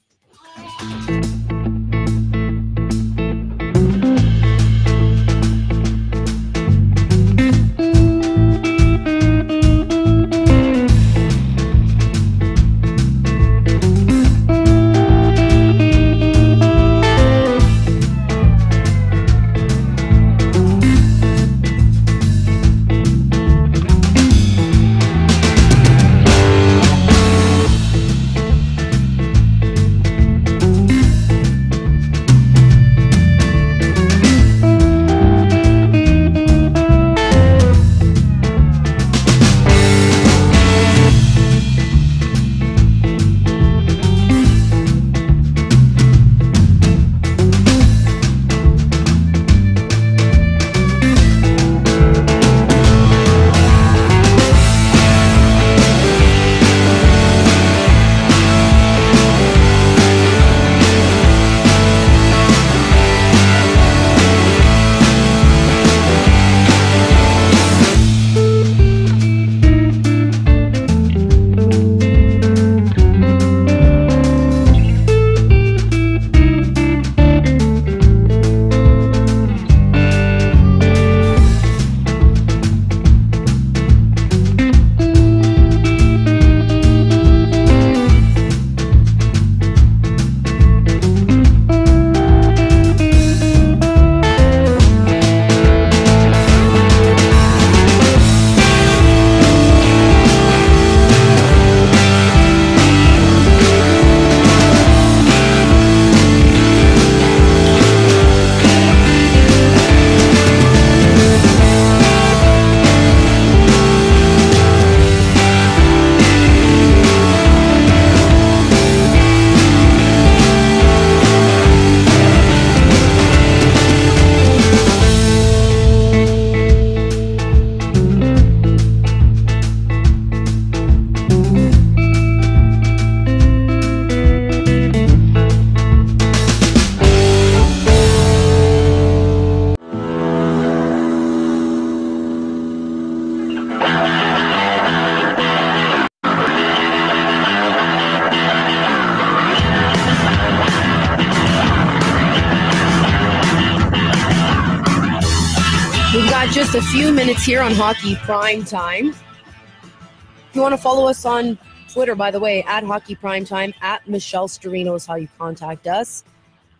A few minutes here on Hockey Primetime. If you want to follow us on Twitter, by the way, at Hockey Primetime, at Michelle Strino is how you contact us.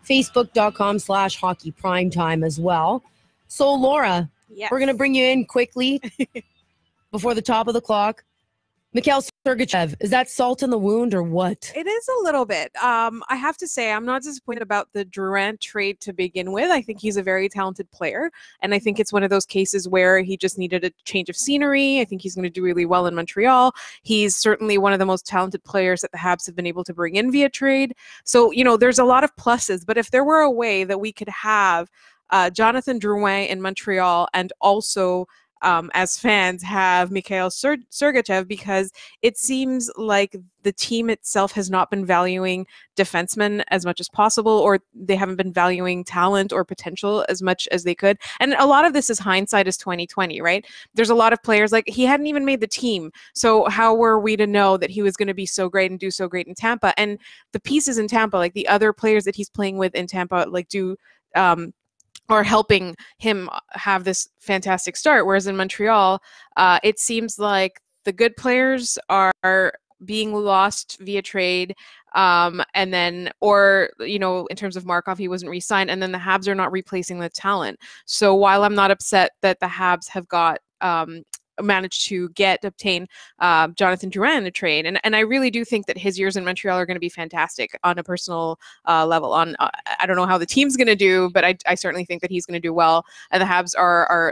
Facebook.com/Hockey Primetime as well. So, Laura, yes, we're going to bring you in quickly before the top of the clock. Mikhail Sergachev, is that salt in the wound or what? It is a little bit. I have to say, I'm not disappointed about the Durant trade to begin with. I think he's a very talented player, and I think it's one of those cases where he just needed a change of scenery. I think he's going to do really well in Montreal. He's certainly one of the most talented players that the Habs have been able to bring in via trade. So, you know, there's a lot of pluses, but if there were a way that we could have Jonathan Drouin in Montreal, and also as fans have Mikhail Sergachev, because it seems like the team itself has not been valuing defensemen as much as possible, or they haven't been valuing talent or potential as much as they could. And a lot of this is hindsight is 2020, right? There's a lot of players like he hadn't even made the team. So how were we to know that he was going to be so great and do so great in Tampa? And the pieces in Tampa, like the other players that he's playing with in Tampa, like do are helping him have this fantastic start. Whereas in Montreal, it seems like the good players are being lost via trade. And then, or, you know, in terms of Markov, he wasn't re-signed. And then the Habs are not replacing the talent. So while I'm not upset that the Habs have got managed to obtain Jonathan Drouin in a trade. And I really do think that his years in Montreal are going to be fantastic on a personal level. I don't know how the team's going to do, but I certainly think that he's going to do well. And the Habs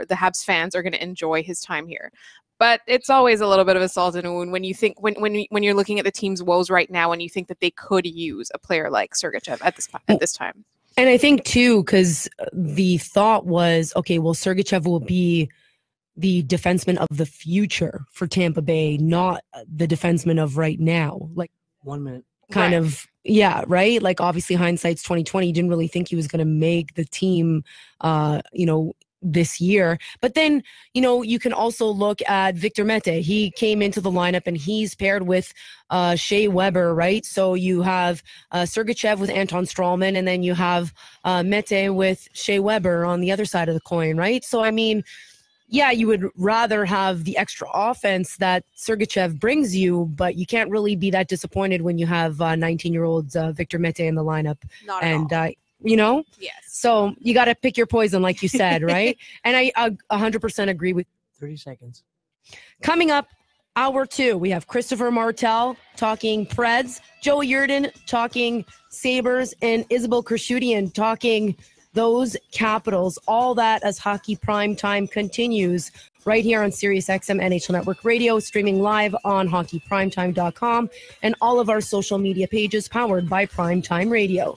the Habs fans are going to enjoy his time here. But it's always a little bit of a salt in a wound when you think when you're looking at the team's woes right now and you think that they could use a player like Sergachev at this time. And I think too, because the thought was, okay, well, Sergachev will be the defenseman of the future for Tampa Bay, not the defenseman of right now. Like 1 minute. Kind right. of, yeah, right? Like obviously hindsight's 2020. You didn't really think he was going to make the team, you know, this year. But then, you know, you can also look at Victor Mete. He came into the lineup and he's paired with Shea Weber, right? So you have Sergachev with Anton Strålman, and then you have Mete with Shea Weber on the other side of the coin, right? So, I mean, yeah, you would rather have the extra offense that Sergachev brings you, but you can't really be that disappointed when you have 19-year-old Victor Mete in the lineup. Not at all. You know? Yes. So you got to pick your poison, like you said, right? And I 100% agree with 30 seconds. Coming up, hour two, we have Christopher Martel talking Preds, Joe Yerdon talking Sabres, and Isabelle Khurshudyan talking those Capitals, all that as Hockey Primetime continues right here on SiriusXM NHL Network Radio, streaming live on hockeyprimetime.com and all of our social media pages powered by Primetime Radio.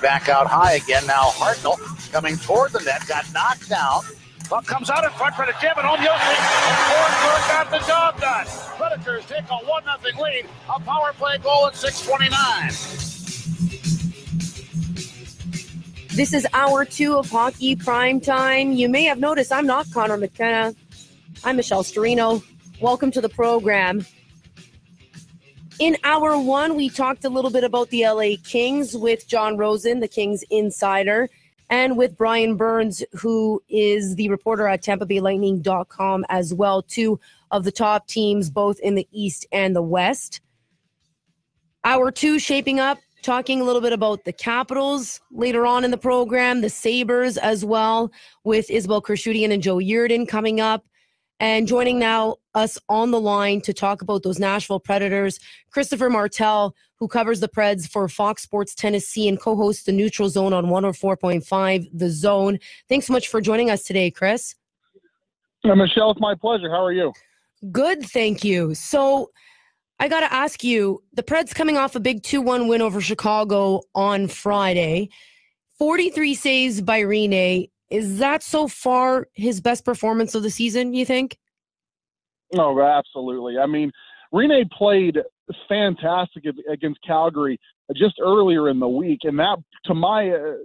back out high again. Now Hartnell coming toward the net, got knocked down. Puck comes out in front for the jam, and on the opening, Forsberg got the job done. Predators take a 1-0 lead, a power play goal at 6:29. This is hour two of Hockey Primetime. You may have noticed I'm not Conor McKenna. I'm Michelle Strino. Welcome to the program. In hour one, we talked a little bit about the LA Kings with John Rosen, the Kings insider, and with Brian Burns, who is the reporter at TampaBayLightning.com as well, two of the top teams, both in the East and the West. Hour two shaping up, talking a little bit about the Capitals later on in the program, the Sabres as well, with Isabelle Khurshudyan and Joe Yerdon coming up. And joining now us on the line to talk about those Nashville Predators, Christopher Martel, who covers the Preds for Fox Sports Tennessee and co-hosts the Neutral Zone on 104.5 The Zone. Thanks so much for joining us today, Chris. Hey, Michelle, it's my pleasure. How are you? Good, thank you. So I got to ask you, the Preds coming off a big 2-1 win over Chicago on Friday, 43 saves by Rene. Is that so far his best performance of the season, you think? Oh, absolutely. I mean, Rene played fantastic against Calgary just earlier in the week, and that, to my,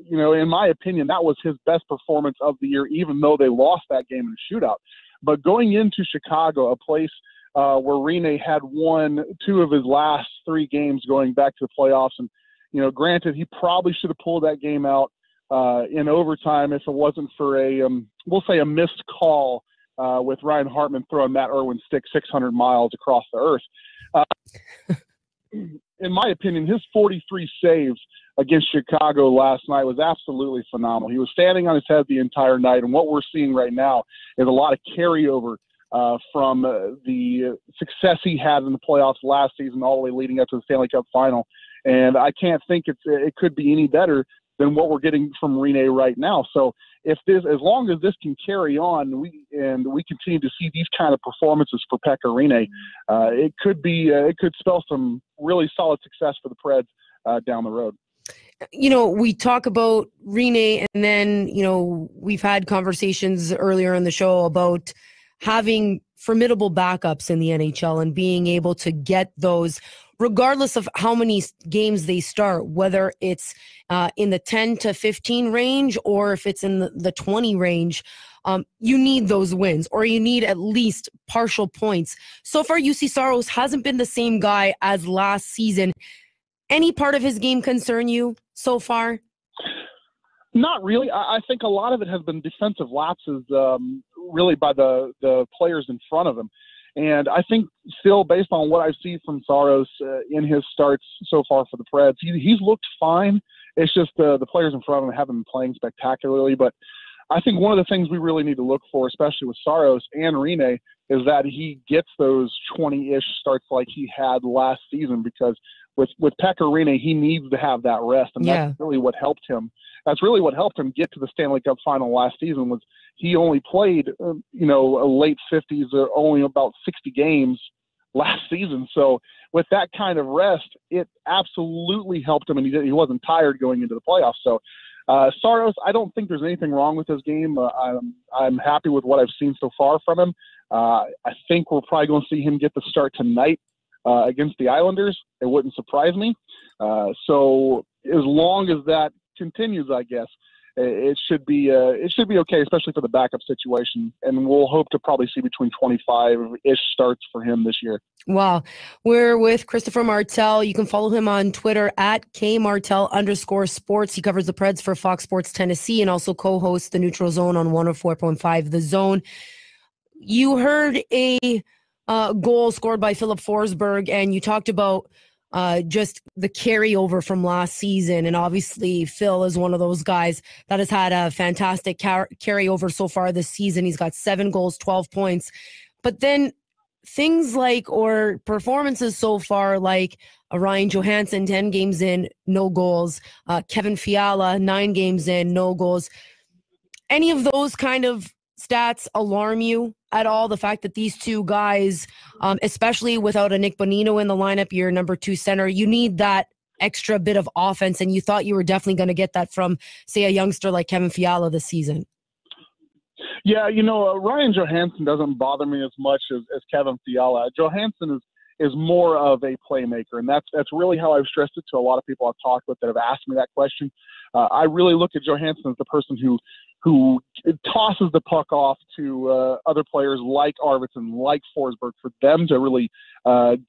in my opinion, that was his best performance of the year, even though they lost that game in a shootout. But going into Chicago, a place where Rene had won two of his last three games going back to the playoffs, and granted, he probably should have pulled that game out in overtime if it wasn't for a missed call with Ryan Hartman throwing Matt Irwin's stick 600 miles across the earth. In my opinion, his 43 saves against Chicago last night was absolutely phenomenal. He was standing on his head the entire night, and what we're seeing right now is a lot of carryover from the success he had in the playoffs last season all the way leading up to the Stanley Cup Final. And I can't think it could be any better than what we're getting from Rene right now. So as long as this can carry on and we continue to see these kind of performances for Pekka Rinne, it could spell some really solid success for the Preds down the road. We talk about Rene, and then, we've had conversations earlier in the show about having formidable backups in the NHL and being able to get those regardless of how many games they start, whether it's in the 10 to 15 range or if it's in the 20 range, you need those wins or you need at least partial points. So far, UC Saros hasn't been the same guy as last season. Any part of his game concern you so far? Not really. I think a lot of it has been defensive lapses really by the players in front of him. And I think still, based on what I've seen from Saros in his starts so far for the Preds, he's looked fine. It's just the players in front of him haven't been playing spectacularly. But I think one of the things we really need to look for, especially with Saros and Rene, is that he gets those 20-ish starts like he had last season, because with Pekka Rinne, he needs to have that rest. And that's really what helped him. That's really what helped him get to the Stanley Cup Final last season, was he only played, a late 50s, or only about 60 games last season. So with that kind of rest, it absolutely helped him, and he wasn't tired going into the playoffs. So Saros, I don't think there's anything wrong with his game. I'm happy with what I've seen so far from him. I think we're probably going to see him get the start tonight against the Islanders. It wouldn't surprise me. So as long as that continues, I guess it should be okay, especially for the backup situation, and we'll hope to probably see between 25-ish starts for him this year. Wow. We're with Christopher Martel. You can follow him on Twitter at @KMartel_sports. He covers the Preds for Fox Sports Tennessee and also co-hosts the Neutral Zone on 104.5 The Zone. You heard a goal scored by Philip Forsberg, and you talked about just the carryover from last season. And obviously, Phil is one of those guys that has had a fantastic carryover so far this season. He's got 7 goals, 12 points. But then things like, or performances so far, like Ryan Johansson, 10 games in, no goals. Kevin Fiala, 9 games in, no goals. Any of those kind of stats alarm you at all? The fact that these two guys, especially without a Nick Bonino in the lineup, your number 2 center, you need that extra bit of offense, and you thought you were definitely going to get that from, say, a youngster like Kevin Fiala this season? Yeah, you know, Ryan Johansson doesn't bother me as much as Kevin Fiala. Johansson is more of a playmaker, and that's really how I've stressed it to a lot of people I've talked with that have asked me that question. I really look at Johansson as the person who tosses the puck off to other players like Arvidsson, like Forsberg, for them to really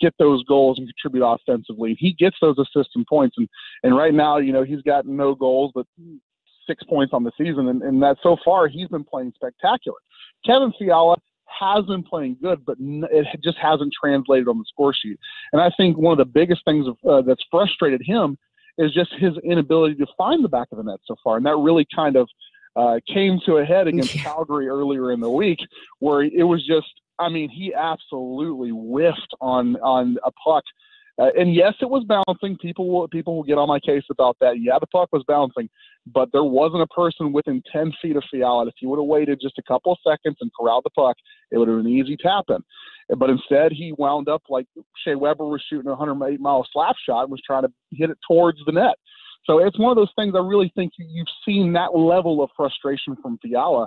get those goals and contribute offensively. He gets those assists and points, and right now, you know, he's got no goals but 6 points on the season, and that so far he's been playing spectacular. Kevin Fiala has been playing good, but it just hasn't translated on the score sheet. And I think one of the biggest things that's frustrated him is just his inability to find the back of the net so far. And that really kind of came to a head against Calgary earlier in the week, where it was just, I mean, he absolutely whiffed on a puck. And yes, it was bouncing. People will get on my case about that. Yeah, the puck was bouncing, but there wasn't a person within 10 feet of Fiala. If he would have waited just a couple of seconds and corralled the puck, it would have been an easy tap-in. But instead, he wound up like Shea Weber was shooting a 108-mile slap shot and was trying to hit it towards the net. So it's one of those things I really think you've seen that level of frustration from Fiala.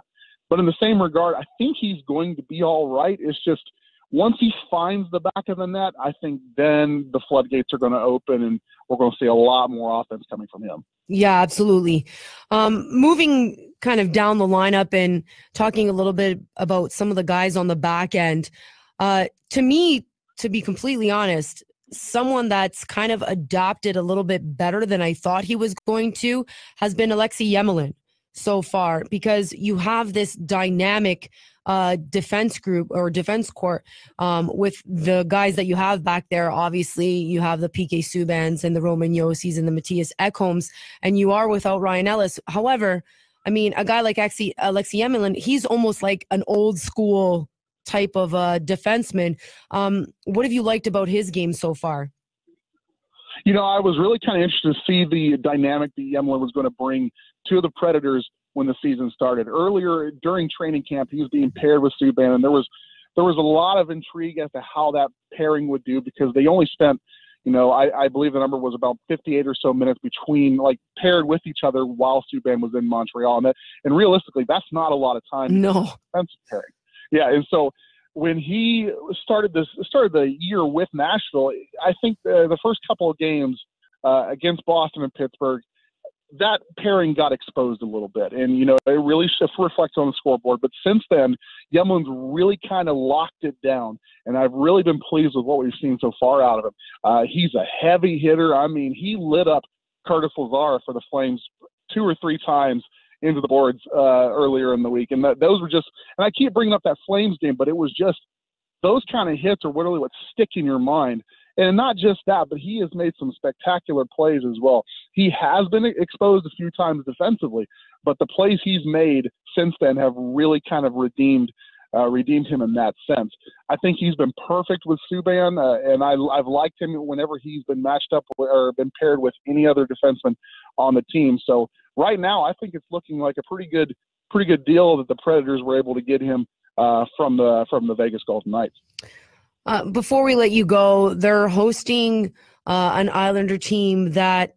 But in the same regard, I think he's going to be all right. It's just, once he finds the back of the net, I think then the floodgates are going to open and we're going to see a lot more offense coming from him. Yeah, absolutely. Moving kind of down the lineup and talking a little bit about some of the guys on the back end, to me, to be completely honest, someone that's kind of adapted a little bit better than I thought he was going to has been Alexei Yemelin so far, because you have this dynamic defense group or defense corps with the guys that you have back there. Obviously, you have the PK Subans and the Roman Yossies and the Matthias Ekholms, and you are without Ryan Ellis. However, I mean, a guy like Alexei Yemelin, he's almost like an old school type of defenseman. What have you liked about his game so far? You know, I was really kind of interested to see the dynamic that Yemelin was going to bring to the Predators when the season started. Earlier during training camp, he was being paired with Subban, and there was a lot of intrigue as to how that pairing would do, because they only spent, you know, I believe the number was about 58 or so minutes between, like, paired with each other while Subban was in Montreal, and realistically, that's not a lot of time. No. Pairing. Yeah, and so when he started the year with Nashville, I think the first couple of games against Boston and Pittsburgh, that pairing got exposed a little bit, and, you know, it really reflects on the scoreboard. But since then, Yemelin's really kind of locked it down, and I've really been pleased with what we've seen so far out of him. He's a heavy hitter. I mean, he lit up Curtis Lazar for the Flames two or three times into the boards earlier in the week, and those were just – and I keep bringing up that Flames game, but it was just those kind of hits are really what stick in your mind. And not just that, but he has made some spectacular plays as well. He has been exposed a few times defensively, but the plays he's made since then have really kind of redeemed him in that sense. I think he's been perfect with Subban, and I've liked him whenever he's been matched up with, or been paired with any other defenseman on the team. So right now, I think it's looking like a pretty good deal that the Predators were able to get him from the Vegas Golden Knights. Before we let you go, they're hosting an Islander team that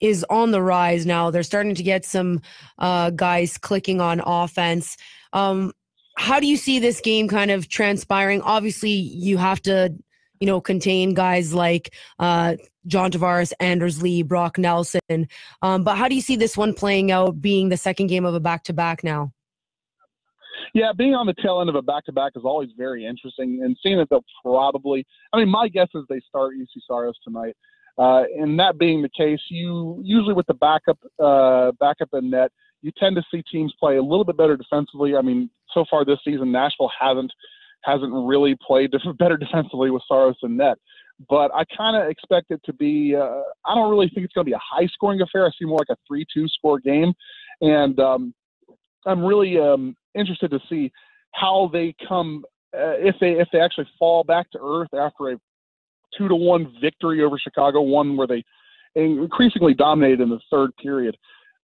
is on the rise now. They're starting to get some guys clicking on offense. How do you see this game kind of transpiring? Obviously, you have to, you know, contain guys like John Tavares, Anders Lee, Brock Nelson. But how do you see this one playing out, being the second game of a back-to-back now? Yeah, being on the tail end of a back-to-back is always very interesting, and seeing that they'll probably – I mean, my guess is they start UC Saros tonight. And that being the case, you usually with the backup in net, you tend to see teams play a little bit better defensively. I mean, so far this season, Nashville hasn't really played better defensively with Saros in net. But I kind of expect it to be I don't really think it's going to be a high-scoring affair. I see more like a 3-2 score game. And I'm really interested to see how they come if they actually fall back to earth after a 2-1 victory over Chicago, one where they increasingly dominated in the third period.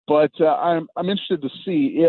But I'm interested to see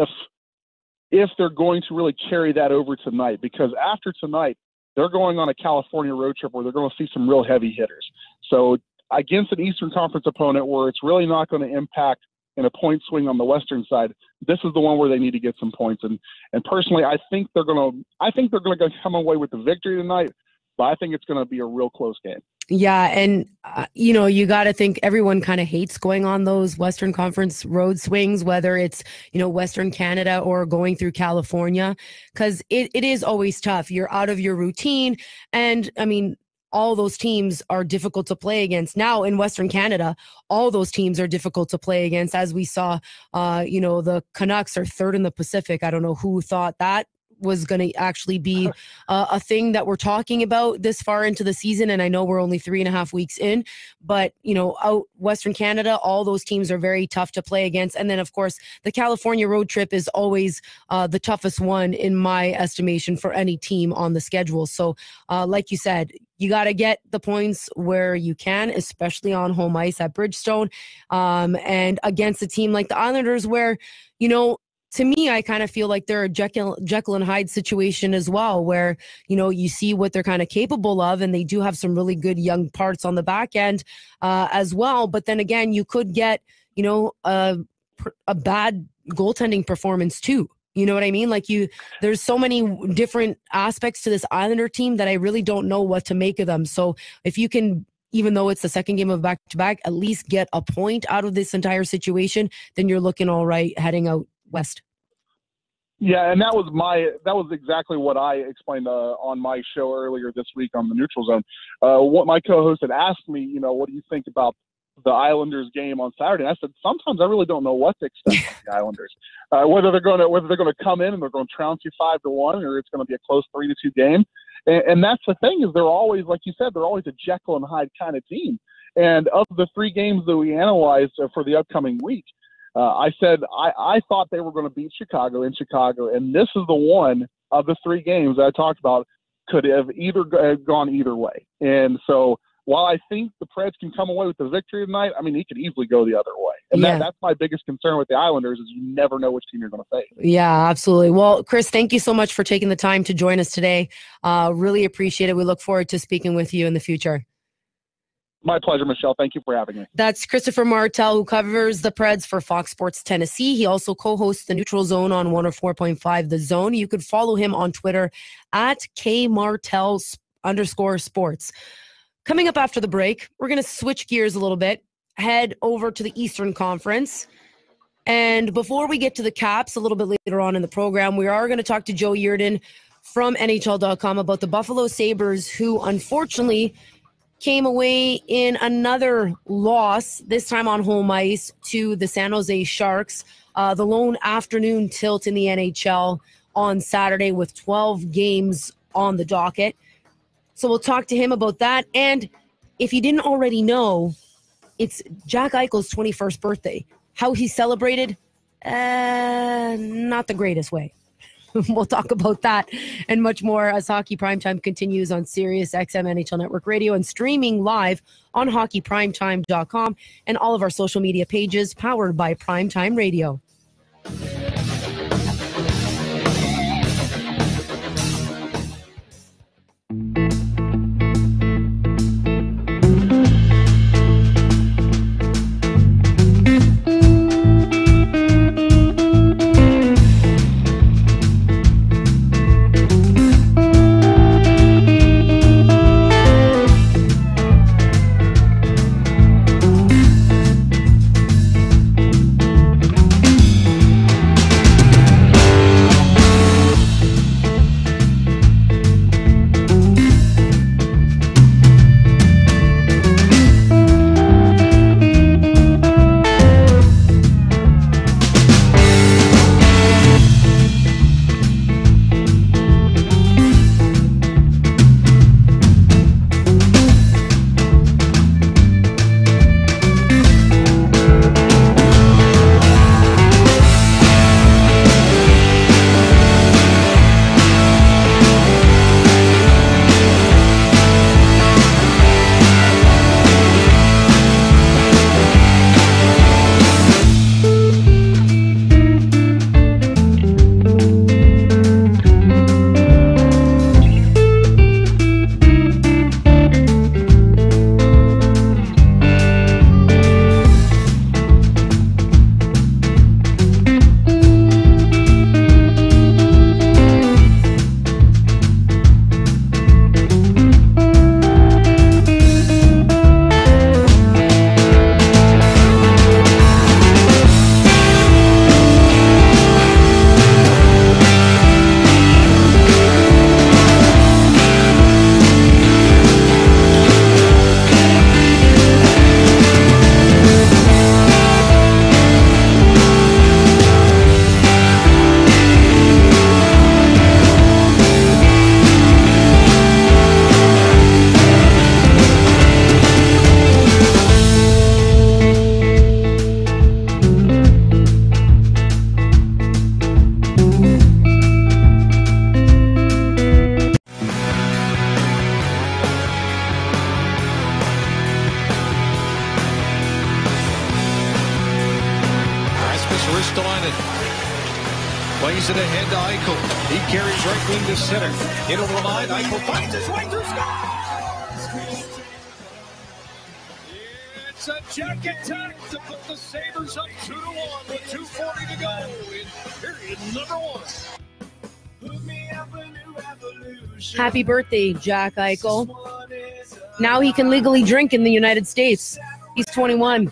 if they're going to really carry that over tonight, because after tonight they're going on a California road trip where they're going to see some real heavy hitters. So against an Eastern Conference opponent where it's really not going to impact in a point swing on the Western side, this is the one where they need to get some points. And personally, I think they're going to come away with the victory tonight, but I think it's going to be a real close game. Yeah, and you got to think everyone kind of hates going on those Western Conference road swings, whether it's Western Canada or going through California, because it is always tough. You're out of your routine, and I mean, all those teams are difficult to play against. Now in Western Canada, all those teams are difficult to play against, as we saw. The Canucks are third in the Pacific. I don't know who thought that was going to actually be a thing that we're talking about this far into the season. And I know we're only 3.5 weeks in, but out Western Canada, all those teams are very tough to play against. And then of course the California road trip is always the toughest one in my estimation for any team on the schedule. So like you said, you got to get the points where you can, especially on home ice at Bridgestone, and against a team like the Islanders where, to me, I kind of feel like they're a Jekyll and Hyde situation as well, where, you see what they're kind of capable of, and they do have some really good young parts on the back end as well. But then again, you could get, a bad goaltending performance too. You know what I mean? Like there's so many different aspects to this Islander team that I really don't know what to make of them. So if you can, even though it's the second game of back-to-back, at least get a point out of this entire situation, then you're looking all right heading out west. Yeah, and that was exactly what I explained on my show earlier this week on the Neutral Zone. What my co-host had asked me, what do you think about the Islanders game on Saturday? And I said, sometimes I really don't know what to expect from the Islanders. Whether they're going to come in and they're going to trounce you 5-1, or it's going to be a close 3-2 game. And that's the thing, is they're always, like you said, they're always a Jekyll and Hyde kind of team. And of the three games that we analyzed for the upcoming week, I said I thought they were going to beat Chicago in Chicago, and this is the one of the three games that I talked about could have gone either way. And so while I think the Preds can come away with the victory tonight, I mean, he could easily go the other way. And yeah, that's my biggest concern with the Islanders, is you never know which team you're going to face. Yeah, absolutely. Well, Chris, thank you so much for taking the time to join us today. Really appreciate it. We look forward to speaking with you in the future. My pleasure, Michelle. Thank you for having me. That's Christopher Martel, who covers the Preds for Fox Sports Tennessee. He also co-hosts the Neutral Zone on 104.5 The Zone. You could follow him on Twitter at @KMartel_sports. Coming up after the break, we're going to switch gears a little bit, head over to the Eastern Conference. And before we get to the Caps a little bit later on in the program, we are going to talk to Joe Yerdon from NHL.com about the Buffalo Sabres, who unfortunately came away in another loss, this time on home ice to the San Jose Sharks, the lone afternoon tilt in the NHL on Saturday with 12 games on the docket. So we'll talk to him about that. And if you didn't already know, it's Jack Eichel's 21st birthday. How he celebrated, not the greatest way. We'll talk about that and much more as Hockey Primetime continues on Sirius XM NHL Network Radio and streaming live on hockeyprimetime.com and all of our social media pages powered by Primetime Radio. Plays it ahead to Eichel. He carries right wing to center. In over the line, Eichel finds his way through, scores! It's a check attack to put the Sabres up 2-1 with 2:40 to go in period number one. Happy birthday, Jack Eichel. Now he can legally drink in the United States. He's 21.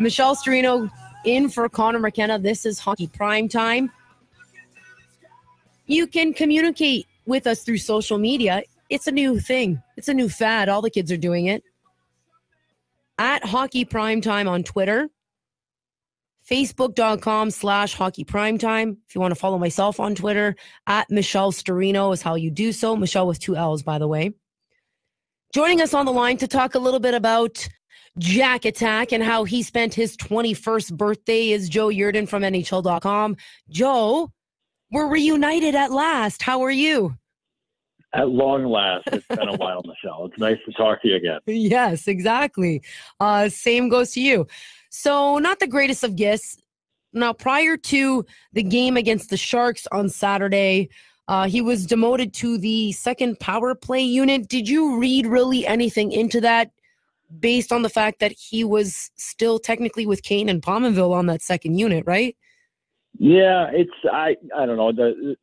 Michelle Strino in for Conor McKenna. This is Hockey Primetime. You can communicate with us through social media. It's a new thing. It's a new fad. All the kids are doing it. At Hockey Primetime on Twitter. Facebook.com/Hockey Primetime. If you want to follow myself on Twitter, at Michelle Storino is how you do so. Michelle with two L's, by the way. Joining us on the line to talk a little bit about Jack Attack and how he spent his 21st birthday is Joe Yerdon from NHL.com. Joe, we're reunited at last. How are you? At long last. It's been a while, Michelle. It's nice to talk to you again. Yes, exactly. Same goes to you. So not the greatest of gifts. Now, prior to the game against the Sharks on Saturday, he was demoted to the second power play unit. Did you read really anything into that based on the fact that he was still technically with Kane and Pominville on that second unit, right? Yeah, it's I don't know. The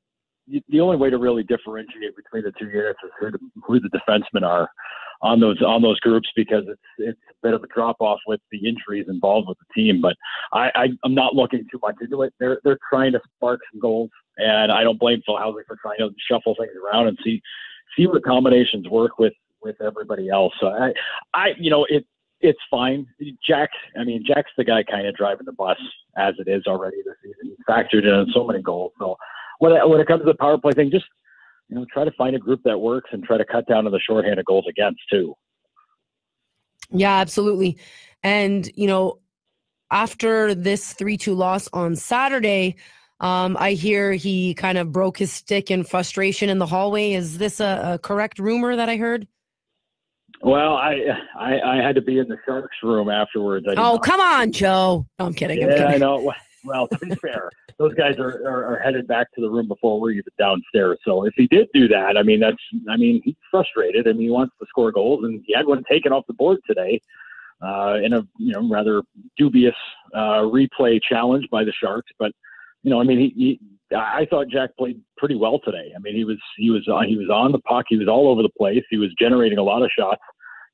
only way to really differentiate between the two units is who the defensemen are on those groups, because it's a bit of a drop off with the injuries involved with the team. But I'm not looking too much into it. They're trying to spark some goals, and I don't blame Phil Housley for trying to shuffle things around and see what combinations work with everybody else. So it's fine. Jack's the guy kind of driving the bus as it is already this season. He's factored in so many goals. So when it comes to the power play thing, just try to find a group that works and try to cut down on the shorthanded goals against too. Yeah, absolutely. And after this 3-2 loss on Saturday, I hear he kind of broke his stick in frustration in the hallway. Is this a correct rumor that I heard? Well, I had to be in the Sharks room afterwards. Come on, Joe. No, I'm kidding. Yeah, I know. Well, to be fair, those guys are headed back to the room before we're even downstairs. So if he did do that, he's frustrated and he wants to score goals, and he had one taken off the board today in a rather dubious replay challenge by the Sharks, but. I thought Jack played pretty well today. He was on the puck. He was all over the place. He was generating a lot of shots.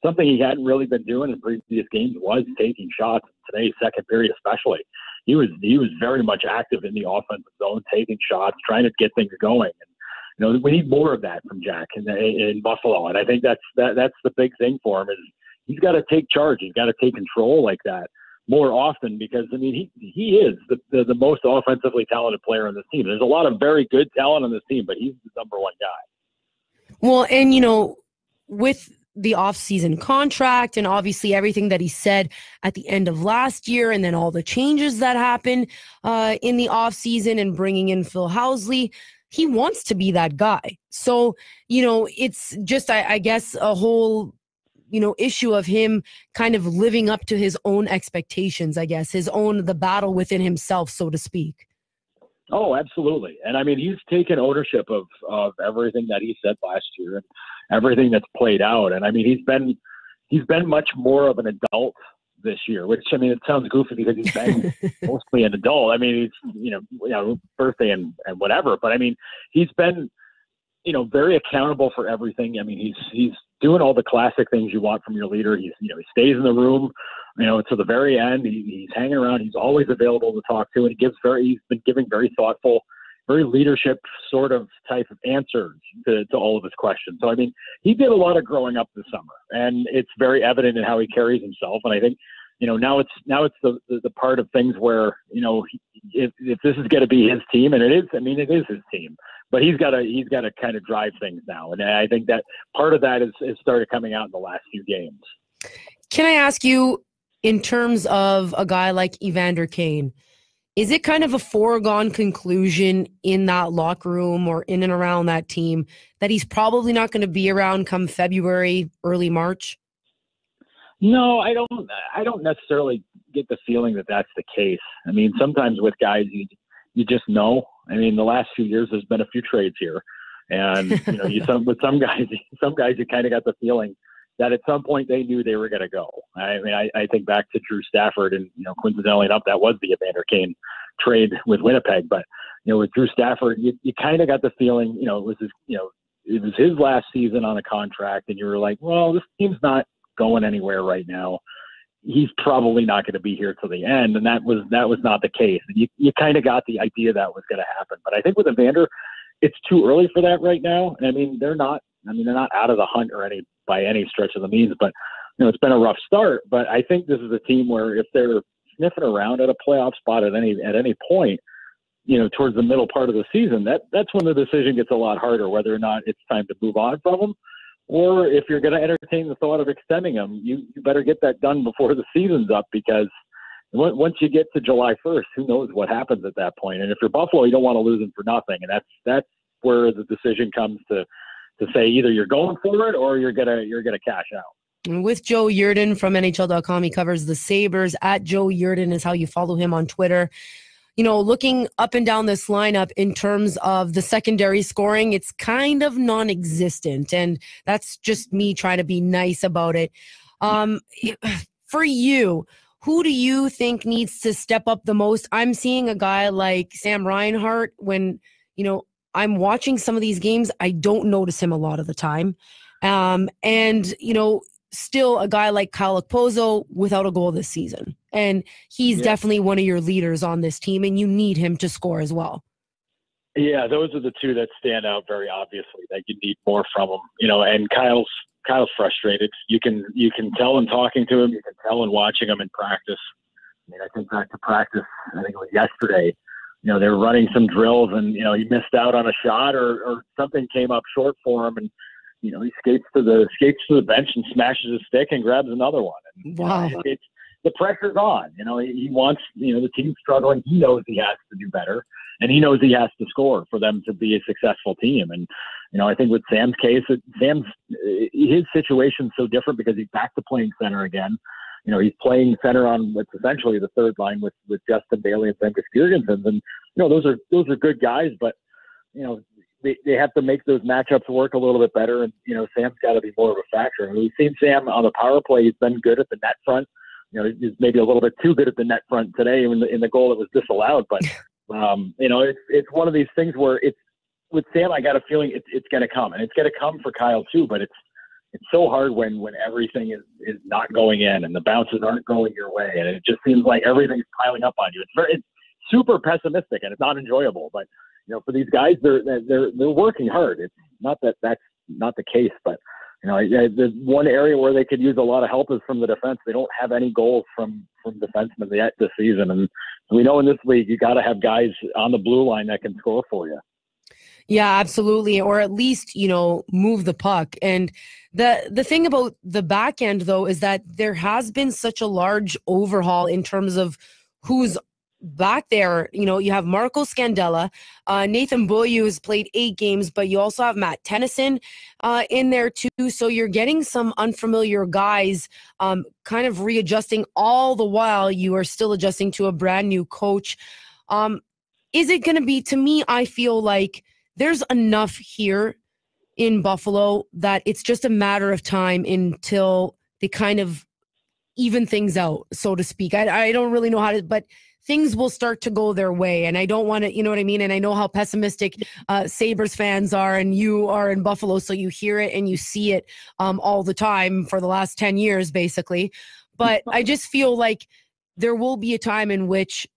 Something he hadn't really been doing in previous games was taking shots. Today, second period especially, he was very much active in the offensive zone, taking shots, trying to get things going. And, we need more of that from Jack in Buffalo, and I think that's the big thing for him is he's got to take charge. He's got to take control like that more often, because he is the most offensively talented player on this team. There's a lot of very good talent on this team, but he's the number one guy. Well, and with the offseason contract and obviously everything that he said at the end of last year, and then all the changes that happened in the offseason and bringing in Phil Housley, he wants to be that guy. So it's just I guess a whole issue of him kind of living up to his own expectations, I guess, the battle within himself, so to speak. Oh, absolutely. And he's taken ownership of everything that he said last year and everything that's played out. And he's been much more of an adult this year, which it sounds goofy because he's been mostly an adult. He's, birthday and whatever, but he's been, very accountable for everything. He's doing all the classic things you want from your leader. He's, he stays in the room, to the very end. He's hanging around. He's always available to talk to, and he's been giving very thoughtful, very leadership sort of type of answers to all of his questions. So, he did a lot of growing up this summer, and it's very evident in how he carries himself. And I think, now it's the part of things where, if this is going to be his team, and it is his team, but he's got to kind of drive things now. And I think that part of that is started coming out in the last few games. Can I ask you, in terms of a guy like Evander Kane, is it kind of a foregone conclusion in that locker room or in and around that team that he's probably not going to be around come February, early March? No, I don't necessarily get the feeling that that's the case. Sometimes with guys, you just know. I mean, the last few years there's been a few trades here, and you know, with some guys, you kind of got the feeling that at some point they knew they were going to go. I mean, I think back to Drew Stafford, and you know, coincidentally enough, that was the Evander Kane trade with Winnipeg. But you know, with Drew Stafford, you kind of got the feeling, you know, it was his last season on a contract, and you were like, well, this team's not going anywhere right now. He's probably not going to be here till the end. And that was not the case. And you kind of got the idea that was going to happen. But I think with Evander, it's too early for that right now. And I mean, they're not out of the hunt or any, by any stretch of the means, but you know, it's been a rough start. But I think this is a team where if they're sniffing around at a playoff spot at any point, you know, towards the middle part of the season, that's when the decision gets a lot harder, whether or not it's time to move on from them, or if you're going to entertain the thought of extending them, you better get that done before the season's up, because once you get to July 1st, who knows what happens at that point. And if you're Buffalo, you don't want to lose them for nothing. And that's where the decision comes to say either you're going for it or you're gonna cash out. With Joe Yerdon from NHL.com, he covers the Sabres. At Joe Yerdon is how you follow him on Twitter. You know, looking up and down this lineup in terms of the secondary scoring, it's kind of non-existent, and that's just me trying to be nice about it. For you, who do you think needs to step up the most? I'm seeing a guy like Sam Reinhart. When, you know, I'm watching some of these games, I don't notice him a lot of the time. And, you know, still a guy like Kyle Okposo without a goal this season. And he's definitely one of your leaders on this team, and you need him to score as well. Yeah, those are the two that stand out very obviously, that you need more from them. You know, and Kyle's frustrated. You can tell in talking to him. You can tell in watching him in practice. I mean, I think back to practice, I think it was yesterday, you know, they were running some drills and, you know, he missed out on a shot or something came up short for him, and you know, he skates to the bench and smashes his stick and grabs another one. And, wow. You know, the pressure's on. You know, he wants, you know, the team's struggling. He knows he has to do better, and he knows he has to score for them to be a successful team. And, you know, I think with Sam's case, his situation's so different because he's back to playing center again. You know, he's playing center on what's essentially the third line with Justin Bailey and Zemgus Girgensons. And, you know, those are good guys, but, you know, They have to make those matchups work a little bit better, and you know, Sam's got to be more of a factor. And we've seen Sam on the power play; he's been good at the net front. You know, he's maybe a little bit too good at the net front today in the goal that was disallowed. But you know, it's one of these things where it's with Sam. I got a feeling it's going to come, and it's going to come for Kyle too. But it's so hard when everything is not going in, and the bounces aren't going your way, and it just seems like everything's piling up on you. It's super pessimistic, and it's not enjoyable, but. You know, for these guys, they're working hard. It's not that that's not the case, but you know, the one area where they could use a lot of help is from the defense. They don't have any goals from defensemen yet this season, and we know in this league you got to have guys on the blue line that can score for you. Yeah, absolutely, or at least, you know, move the puck. And the thing about the back end though is that there has been such a large overhaul in terms of who's back there. You know, you have Marco Scandella, Nathan Beaulieu has played 8 games, but you also have Matt Tennyson in there too. So you're getting some unfamiliar guys kind of readjusting, all the while you are still adjusting to a brand new coach. Is it going to be, to me, I feel like there's enough here in Buffalo that it's just a matter of time until they kind of even things out, so to speak. I don't really know how to, but things will start to go their way. And I don't want to, you know what I mean? And I know how pessimistic Sabres fans are, and you are in Buffalo, so you hear it and you see it all the time for the last 10 years, basically. But I just feel like there will be a time in which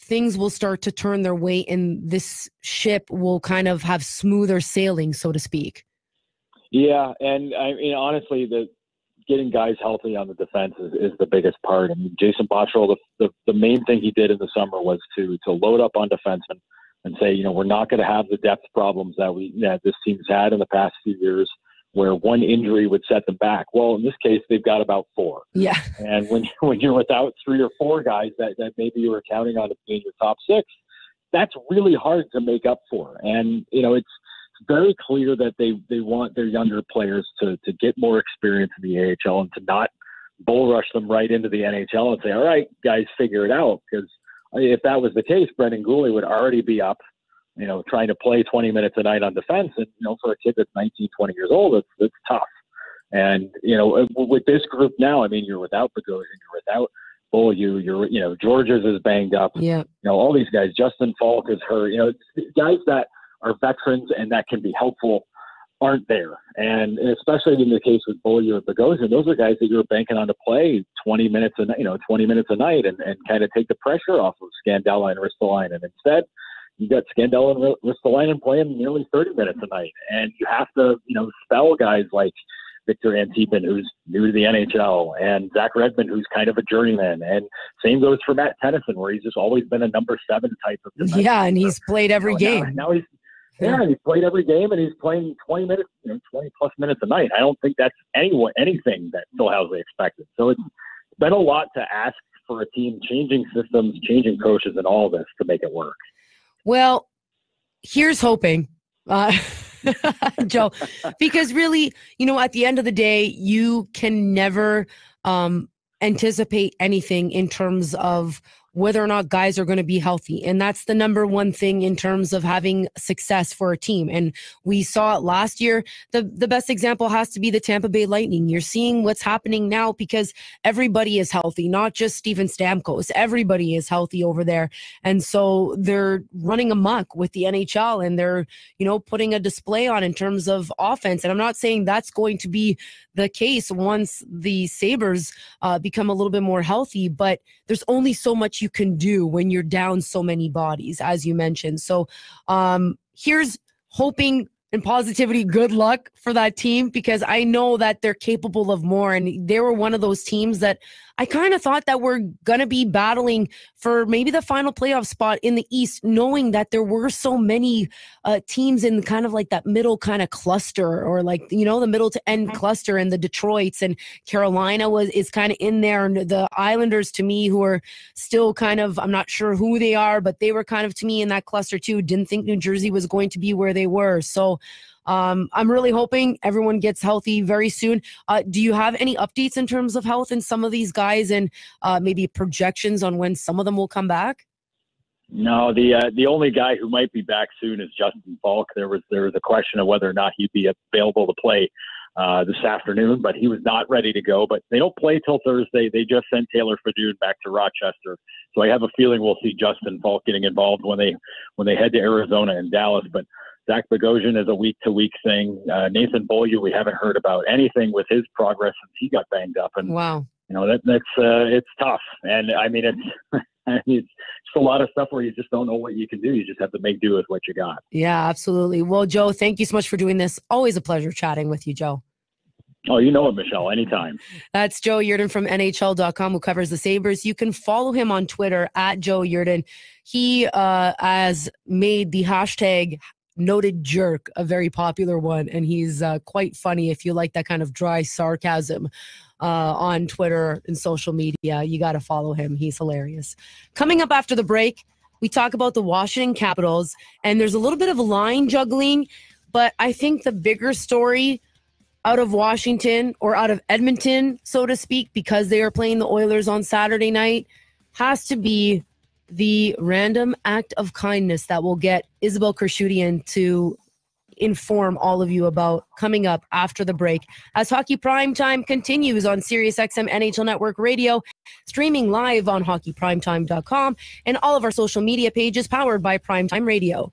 things will start to turn their way and this ship will kind of have smoother sailing, so to speak. Yeah, and I mean, honestly, getting guys healthy on the defense is the biggest part. I mean, Jason Botterill, the main thing he did in the summer was to load up on defensemen and say, you know, we're not going to have the depth problems that this team's had in the past few years, where one injury would set them back. Well, in this case, they've got about 4. Yeah. And when you're without 3 or 4 guys that maybe you were counting on to be in your top 6, that's really hard to make up for. And you know, it's very clear that they want their younger players to get more experience in the AHL and to not bull rush them right into the NHL and say, all right, guys, figure it out, because If that was the case, Brendan Gooley would already be up, you know, trying to play 20 minutes a night on defense. And, you know, for a kid that's 19, 20 years old, it's tough. And, you know, with this group now, I mean, you're without Bogosian, you're without Beaulieu, you know, Georges is banged up. Yeah. You know, all these guys, Justin Falk is hurt. You know, it's guys that are veterans and that can be helpful aren't there. And especially in the case with Beaulieu and Bogosian, those are guys that you're banking on to play 20 minutes a night and kind of take the pressure off of Scandella and Ristolainen. And instead, you got Scandella and Ristolainen playing nearly 30 minutes a night. And you have to, you know, spell guys like Victor Antipin, who's new to the NHL, and Zach Redmond, who's kind of a journeyman. And same goes for Matt Tennyson, where he's just always been a number seven type of defender. Yeah, and he's played every game. He's played every game, and he's playing 20 minutes, you know, 20-plus minutes a night. I don't think that's anything that Stillhausley expected. So it's been a lot to ask for a team changing systems, changing coaches, and all this to make it work. Well, here's hoping. Joe, because really, you know, at the end of the day, you can never anticipate anything in terms of whether or not guys are going to be healthy. And that's the number one thing in terms of having success for a team. And we saw it last year. The best example has to be the Tampa Bay Lightning. You're seeing what's happening now because everybody is healthy, not just Steven Stamkos. Everybody is healthy over there. And so they're running amok with the NHL and they're, you know, putting a display on in terms of offense. And I'm not saying that's going to be the case once the Sabres become a little bit more healthy, but there's only so much you can do when you're down so many bodies, as you mentioned. So here's hoping and positivity. Good luck for that team, because I know that they're capable of more. And they were one of those teams that I kind of thought that we're going to be battling for maybe the final playoff spot in the East, knowing that there were so many teams in kind of like that middle kind of cluster, or like, you know, the middle to end cluster, and the Detroits and Carolina is kind of in there. And the Islanders, to me, who are still kind of, I'm not sure who they are, but they were kind of, to me, in that cluster too. Didn't think New Jersey was going to be where they were. So I'm really hoping everyone gets healthy very soon. Do you have any updates in terms of health in some of these guys, and maybe projections on when some of them will come back? No, the only guy who might be back soon is Justin Falk. There was a question of whether or not he'd be available to play this afternoon, but he was not ready to go. But they don't play till Thursday. They just sent Taylor Fadoon back to Rochester, so I have a feeling we'll see Justin Falk getting involved when they head to Arizona and Dallas. But Zach Bogosian is a week-to-week thing. Nathan Beaulieu, we haven't heard about anything with his progress since he got banged up. And, wow, you know, that's it's tough. And, I mean, it's just a lot of stuff where you just don't know what you can do. You just have to make do with what you got. Yeah, absolutely. Well, Joe, thank you so much for doing this. Always a pleasure chatting with you, Joe. Oh, you know it, Michelle, anytime. That's Joe Yerdon from NHL.com, who covers the Sabres. You can follow him on Twitter, @JoeYerdon. He has made the hashtag Noted Jerk a very popular one, and he's quite funny. If you like that kind of dry sarcasm on Twitter and social media, you got to follow him. He's hilarious. Coming up after the break, we talk about the Washington Capitals, and there's a little bit of line juggling, but I think the bigger story out of Washington, or out of Edmonton, so to speak, because they are playing the Oilers on Saturday night, has to be the random act of kindness that will get Isabelle Khurshudyan to inform all of you about, coming up after the break, as Hockey Primetime continues on SiriusXM NHL Network Radio, streaming live on hockeyprimetime.com and all of our social media pages, powered by Primetime Radio.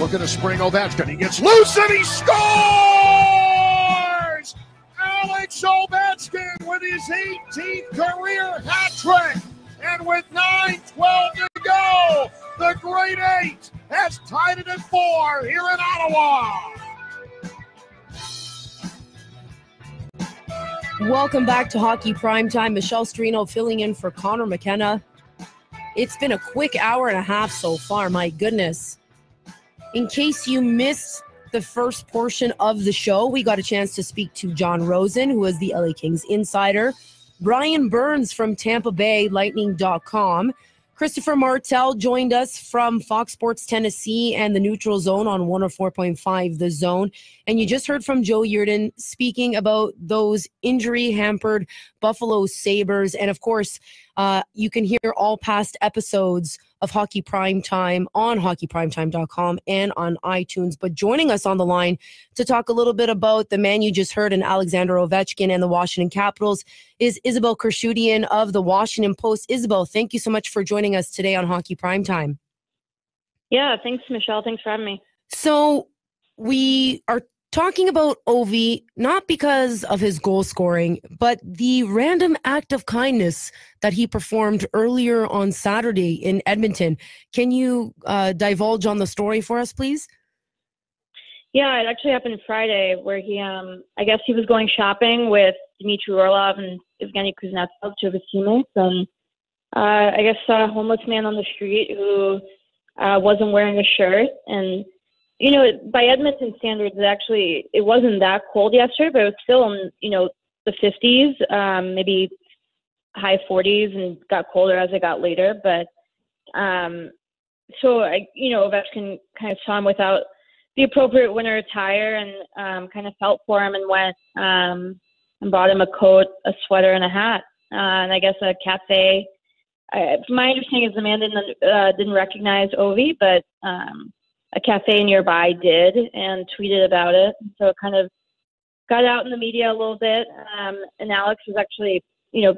looking to spring Ovechkin. He gets loose and he scores! Alex Ovechkin with his 18th career hat trick. And with 9:12 to go, the Great Eight has tied it at 4 here in Ottawa. Welcome back to Hockey Primetime. Michelle Strino filling in for Conor McKenna. It's been a quick hour and a half so far, my goodness. In case you missed the first portion of the show, we got a chance to speak to John Rosen, who is the LA Kings insider, Brian Burns from TampaBayLightning.com. Christopher Martel joined us from Fox Sports Tennessee and the Neutral Zone on 104.5 The Zone. And you just heard from Joe Yerdon speaking about those injury-hampered Buffalo Sabres. And, of course, you can hear all past episodes of Hockey Primetime on hockeyprimetime.com and on iTunes. But joining us on the line to talk a little bit about the man you just heard in Alexander Ovechkin and the Washington Capitals is Isabelle Khurshudyan of the Washington Post. Isabelle, thank you so much for joining us today on Hockey Primetime. Yeah, thanks, Michelle. Thanks for having me. So we are talking about Ovi, not because of his goal scoring, but the random act of kindness that he performed earlier on Saturday in Edmonton. Can you divulge on the story for us, please? Yeah, it actually happened Friday where he, I guess he was going shopping with Dmitry Orlov and Evgeny Kuznetsov, two of his teammates, and I guess saw a homeless man on the street who wasn't wearing a shirt. And you know, by Edmonton standards, it wasn't that cold yesterday, but it was still in, you know, the 50s, maybe high 40s, and got colder as it got later. But so, Ovechkin kind of saw him without the appropriate winter attire and kind of felt for him and went and bought him a coat, a sweater, and a hat. And I guess a cafe. My understanding is the man didn't recognize Ovi, but a cafe nearby did and tweeted about it. So it kind of got out in the media a little bit. And Alex was actually,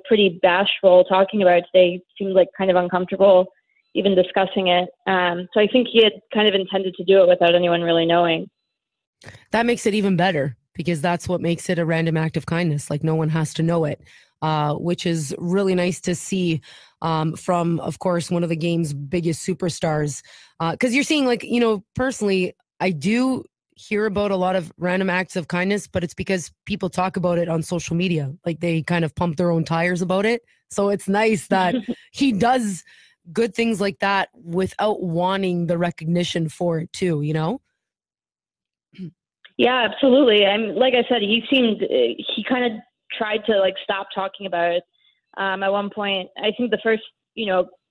pretty bashful talking about it today. He seemed like kind of uncomfortable even discussing it. So I think he had kind of intended to do it without anyone really knowing. That makes it even better because that's what makes it a random act of kindness. Like no one has to know it, which is really nice to see from, of course, one of the game's biggest superstars. Because you're seeing, personally, I do hear about a lot of random acts of kindness, but it's because people talk about it on social media. Like, they kind of pump their own tires about it. So it's nice that he does good things like that without wanting the recognition for it, too, Yeah, absolutely. And like I said, he kind of tried to, stop talking about it. At one point, I think the first,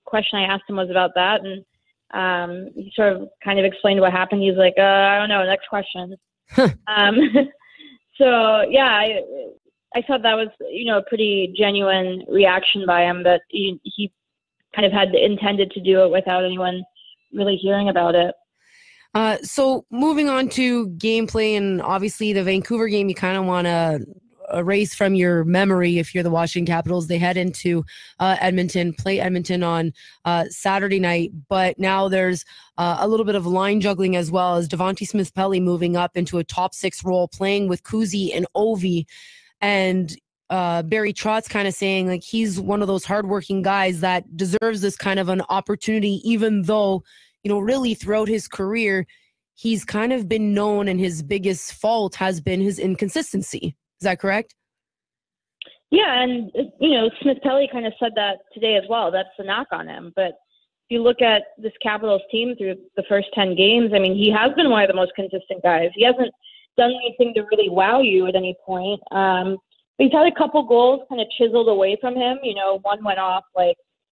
question I asked him was about that. And he sort of kind of explained what happened. He's like, I don't know, next question. So, yeah, I thought that was, a pretty genuine reaction by him, but he kind of had intended to do it without anyone really hearing about it. So moving on to gameplay, and obviously the Vancouver game, you kind of want to erase from your memory if you're the Washington Capitals. They head into Edmonton, play Edmonton on Saturday night, but now there's a little bit of line juggling as well, as Devontae Smith-Pelly moving up into a top six role, playing with Kuzi and Ovi, and Barry Trotz kind of saying he's one of those hardworking guys that deserves this kind of an opportunity, even though, really throughout his career, he's kind of been known, and his biggest fault has been his inconsistency. Is that correct? Yeah, and, Smith-Pelly kind of said that today as well. That's the knock on him. But if you look at this Capitals team through the first 10 games, I mean, he has been one of the most consistent guys. He hasn't done anything to really wow you at any point. But he's had a couple goals kind of chiseled away from him. One went off,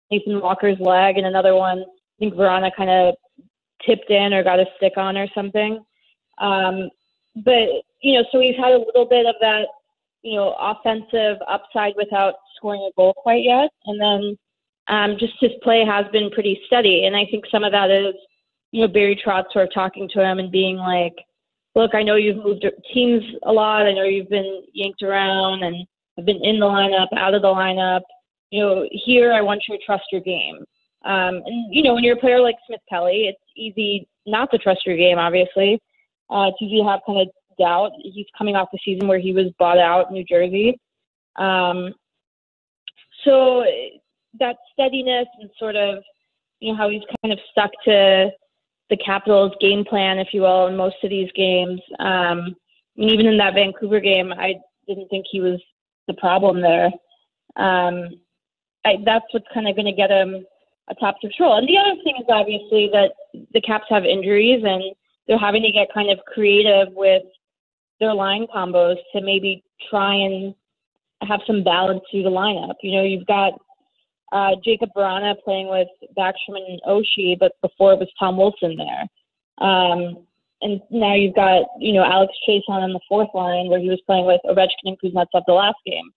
Nathan Walker's leg, and another one, I think Verona kind of tipped in or got a stick on or something. But, so he's had a little bit of that, offensive upside without scoring a goal quite yet. And then just his play has been pretty steady. And I think some of that is, Barry Trotz sort of talking to him and being like, look, I know you've moved teams a lot. I know you've been yanked around and have been in the lineup, out of the lineup. Here I want you to trust your game. And, when you're a player like Smith-Pelly, it's easy not to trust your game, obviously. It's easy to have kind of doubt. He's coming off the season where he was bought out in New Jersey. So that steadiness and sort of, you know, how he's kind of stuck to the Capitals game plan, if you will, in most of these games. And even in that Vancouver game, I didn't think he was the problem there. That's what's kind of going to get him a top six role. And the other thing is obviously that the Caps have injuries and they're having to get kind of creative with their line combos to maybe try and have some balance through the lineup. You know, you've got Jacob Verana playing with Backstrom and Oshie, but before it was Tom Wilson there. And now you've got, you know, Alex Chason on the fourth line where he was playing with Ovechkin and Kuznetsov the last game.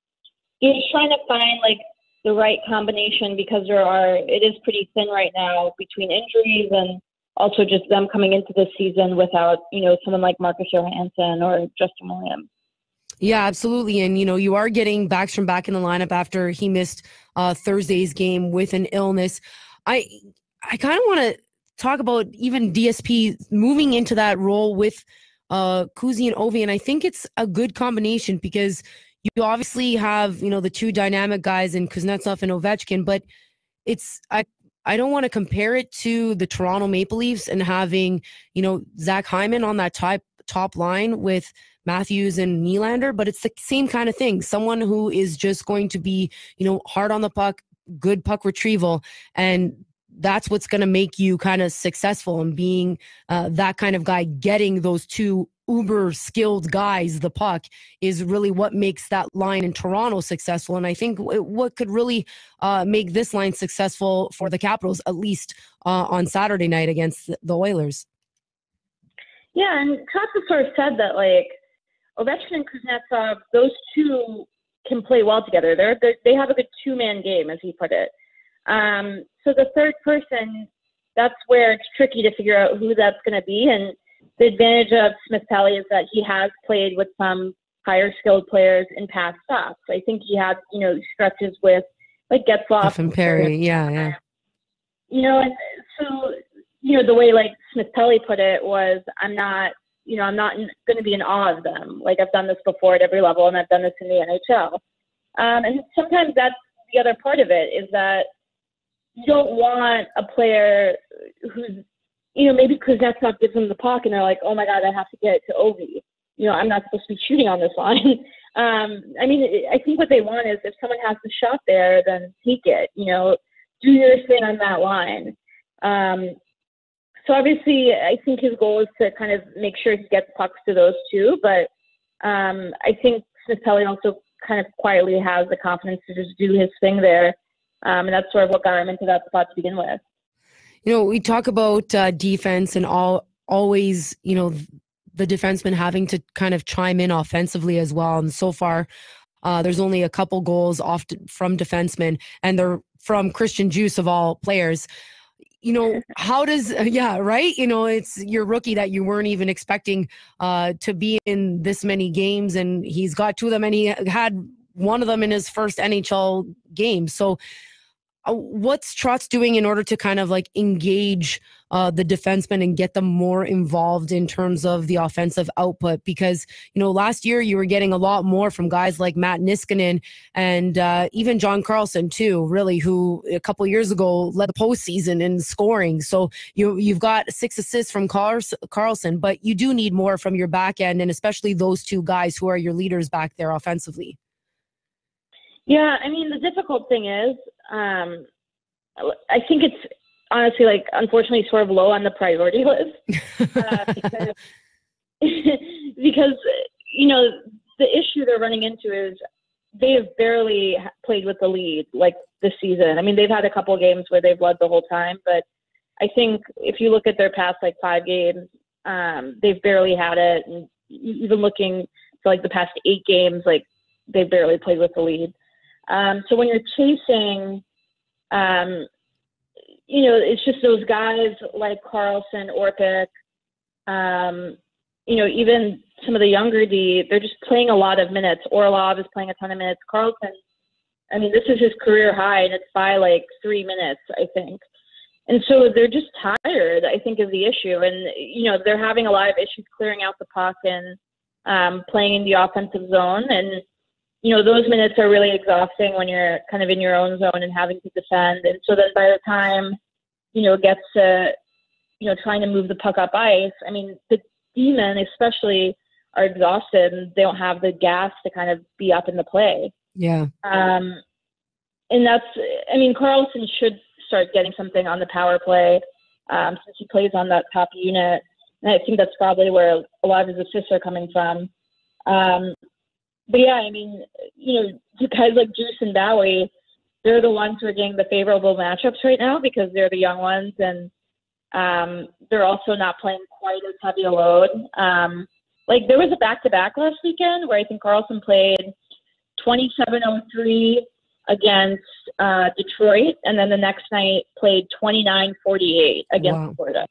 You're just trying to find, like, the right combination because it is pretty thin right now between injuries and also just them coming into this season without, you know, someone like Marcus Johansson or Justin Williams. Yeah, absolutely. And, you know, you are getting Backstrom back in the lineup after he missed Thursday's game with an illness. I kind of want to talk about even DSP moving into that role with Kuzi and Ovi. And I think it's a good combination because you obviously have, you know, the two dynamic guys in Kuznetsov and Ovechkin, but it's I don't want to compare it to the Toronto Maple Leafs and having, you know, Zach Hyman on that top line with Matthews and Nylander, but it's the same kind of thing. Someone who is just going to be, you know, hard on the puck, good puck retrieval, and that's what's going to make you kind of successful and being that kind of guy. Getting those two uber skilled guys the puck is really what makes that line in Toronto successful. And I think what could really make this line successful for the Capitals, at least on Saturday night against the Oilers. Yeah, and Trotz sort of said that, like, Ovechkin and Kuznetsov, those two can play well together. They have a good two-man game, as he put it. So the third person, that's where it's tricky to figure out who that's going to be. And the advantage of Smith-Pelly is that he has played with some higher-skilled players in past stops. I think he had, you know, stretches with, like, Getzlaf and Perry, yeah. You know, and so, you know, the way, like, Smith-Pelly put it was, I'm not going to be in awe of them. Like, I've done this before at every level, and I've done this in the NHL. And sometimes that's the other part of it, is that you don't want a player who's, you know, maybe Kuznetsov gives them the puck and they're like, oh my God, I have to get it to Ovi. You know, I'm not supposed to be shooting on this line. I mean, I think what they want is if someone has the shot there, then take it, you know, do your thing on that line. So obviously I think his goal is to kind of make sure he gets pucks to those two, but I think Smith-Pelly also kind of quietly has the confidence to just do his thing there. And that's sort of what got him into that spot to begin with. You know, we talk about defense and always, you know, the defenseman having to kind of chime in offensively as well. And so far, there's only a couple goals often from defensemen, and they're from Christian Juice of all players. You know, how does, yeah, right? You know, it's your rookie that you weren't even expecting to be in this many games, and he's got two of them, and he had one of them in his first NHL game. So, what's Trotz doing in order to kind of like engage the defensemen and get them more involved in terms of the offensive output? Because, you know, last year you were getting a lot more from guys like Matt Niskanen and even John Carlson too, really, who a couple years ago led the postseason in scoring. So you've got 6 assists from Carlson, but you do need more from your back end, and especially those two guys who are your leaders back there offensively. Yeah, I mean, the difficult thing is, I think it's honestly, like, unfortunately sort of low on the priority list because, you know, the issue they're running into is they have barely played with the lead, like, this season. I mean, they've had a couple games where they've led the whole time, but I think if you look at their past, like, 5 games, they've barely had it. And even looking to, like, the past 8 games, like, they barely played with the lead. So when you're chasing, you know, it's just those guys like Carlson, Orpik, you know, even some of the younger D, they're just playing a lot of minutes. Orlov is playing a ton of minutes. Carlson, I mean, this is his career high, and it's by like 3 minutes, I think. And so they're just tired, I think, is the issue. And, you know, they're having a lot of issues clearing out the puck and playing in the offensive zone. And, you know, those minutes are really exhausting when you're kind of in your own zone and having to defend. And so then by the time, you know, it gets to, you know, trying to move the puck up ice, I mean, the D-men especially are exhausted and they don't have the gas to kind of be up in the play. Yeah. And that's, I mean, Karlsson should start getting something on the power play since he plays on that top unit. And I think that's probably where a lot of his assists are coming from. But yeah, I mean, you know, guys like Juice and Bowie, they're the ones who are getting the favorable matchups right now because they're the young ones, and they're also not playing quite as heavy a load. Like there was a back-to-back last weekend where I think Karlsson played 27:03 against Detroit, and then the next night played 29:48 against Florida.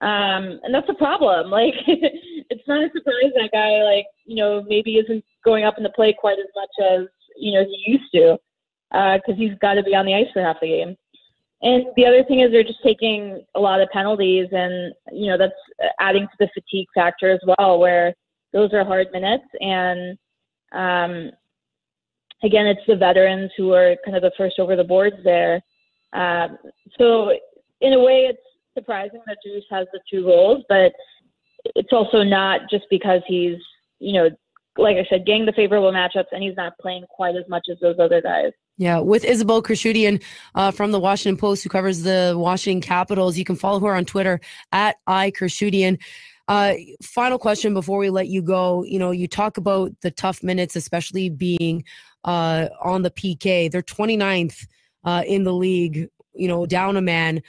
And that's a problem. Like, it's not a surprise that guy, like, you know, maybe isn't going up in the play quite as much as, you know, he used to, because he's got to be on the ice for half the game. And the other thing is they're just taking a lot of penalties, and, you know, that's adding to the fatigue factor as well, where those are hard minutes. And, again, it's the veterans who are kind of the first over the boards there. So in a way, it's surprising that Juice has the 2 goals, but it's also not just because he's, you know, like I said, getting the favorable matchups and he's not playing quite as much as those other guys. Yeah, with Isabelle Khurshudyan from the Washington Post, who covers the Washington Capitals. You can follow her on Twitter at @iKhurshudyan. Final question before we let you go. You know, you talk about the tough minutes, especially being on the PK. They're 29th in the league, you know, down a man.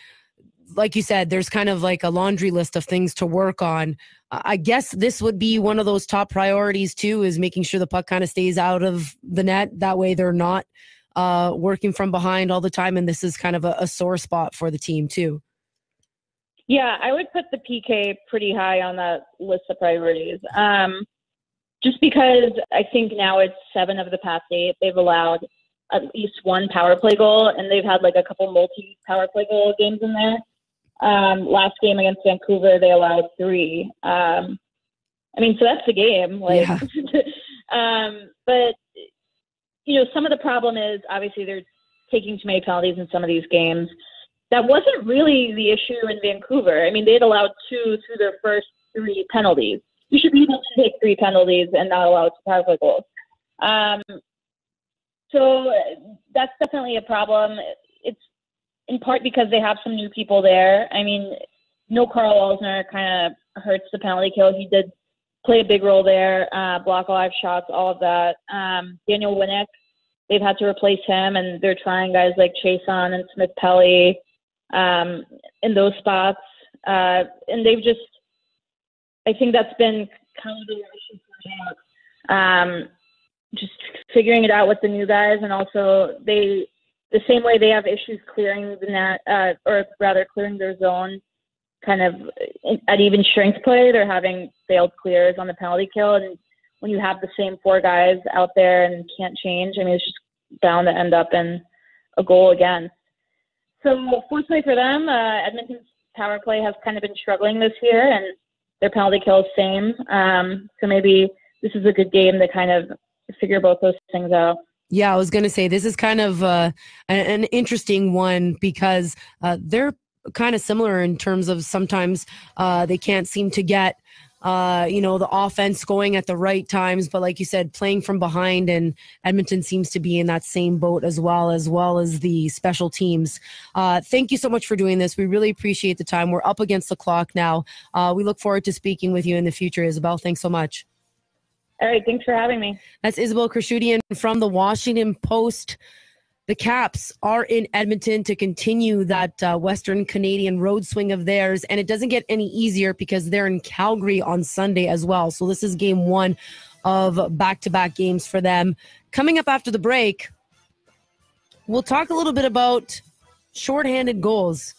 Like you said, there's kind of like a laundry list of things to work on. I guess this would be one of those top priorities too, is making sure the puck kind of stays out of the net. That way they're not working from behind all the time. And this is kind of a sore spot for the team too. Yeah, I would put the PK pretty high on that list of priorities. Just because I think now it's 7 of the past 8, they've allowed at least 1 power play goal, and they've had like a couple multi-power play goal games in there. Last game against Vancouver, they allowed 3. I mean, so that's the game. Like, yeah. But, you know, some of the problem is obviously they're taking too many penalties in some of these games. That wasn't really the issue in Vancouver. I mean, they'd allowed 2 through their first 3 penalties. You should be able to take 3 penalties and not allow 2 power play goals. So that's definitely a problem. It's in part because they have some new people there. I mean, no Carl Alsner kind of hurts the penalty kill. He did play a big role there, block alive shots, all of that. Daniel Winnick, they've had to replace him, and they're trying guys like Chason and Smith Pelly in those spots. And they've just, I think that's been kind of the issue for them. Just figuring it out with the new guys, and also they, the same way they have issues clearing the net, or rather clearing their zone kind of at even strength play, they're having failed clears on the penalty kill. And when you have the same 4 guys out there and can't change, I mean, it's just bound to end up in a goal again. So fortunately for them, Edmonton's power play has kind of been struggling this year, and their penalty kill is same. So maybe this is a good game to kind of figure both those things out. Yeah, I was going to say this is kind of an interesting one, because they're kind of similar in terms of sometimes they can't seem to get you know, the offense going at the right times, but like you said, playing from behind, and Edmonton seems to be in that same boat as well as the special teams. Thank you so much for doing this. We really appreciate the time. We're up against the clock now. We look forward to speaking with you in the future, Isabelle. Thanks so much. All right, thanks for having me. That's Isabelle Khurshudyan from the Washington Post. The Caps are in Edmonton to continue that Western Canadian road swing of theirs, and it doesn't get any easier because they're in Calgary on Sunday as well. So this is game 1 of back-to-back games for them. Coming up after the break, we'll talk a little bit about shorthanded goals,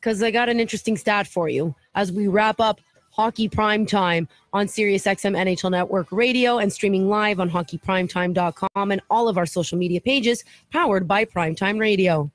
because I got an interesting stat for you as we wrap up Hockey Primetime on SiriusXM NHL Network Radio and streaming live on hockeyprimetime.com and all of our social media pages, powered by Primetime Radio.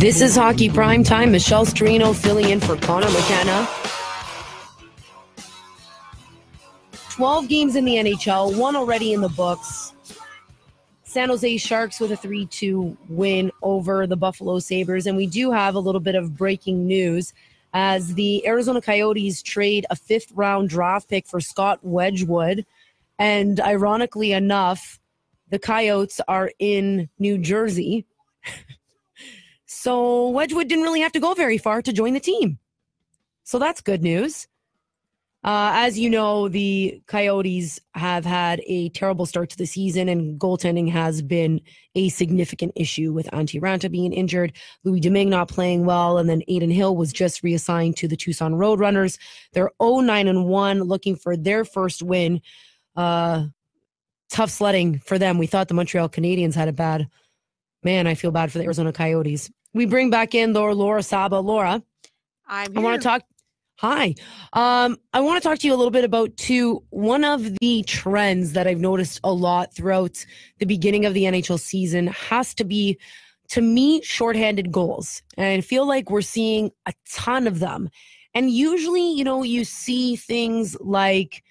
This is Hockey Primetime. Michelle Strino filling in for Conor McKenna. 12 games in the NHL, one already in the books. San Jose Sharks with a 3-2 win over the Buffalo Sabres. And we do have a little bit of breaking news as the Arizona Coyotes trade a fifth-round draft pick for Scott Wedgwood. And ironically enough, the Coyotes are in New Jersey. So Wedgwood didn't really have to go very far to join the team. So that's good news. As you know, the Coyotes have had a terrible start to the season, and goaltending has been a significant issue with Antti Ranta being injured, Louis Domingue not playing well, and then Adin Hill was just reassigned to the Tucson Roadrunners. They're 0-9-1, looking for their first win. Tough sledding for them. We thought the Montreal Canadiens had a bad... Man, I feel bad for the Arizona Coyotes. We bring back in Laura Saba. Laura, I want to talk... Hi. I want to talk to you a little bit about one of the trends that I've noticed a lot throughout the beginning of the NHL season has to be, to me, shorthanded goals. And I feel like we're seeing a ton of them. And usually, you know, you see things like,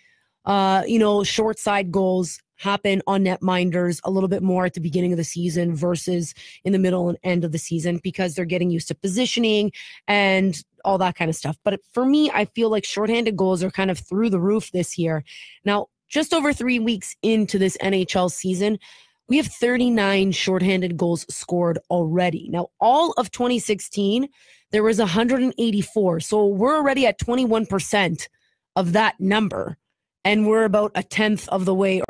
short side goals happen on netminders a little bit more at the beginning of the season versus in the middle and end of the season because they're getting used to positioning and all that kind of stuff. But for me, I feel like shorthanded goals are kind of through the roof this year. Now, just over 3 weeks into this NHL season, we have 39 shorthanded goals scored already. Now, all of 2016, there was 184. So we're already at 21% of that number. And we're about an eighth of the way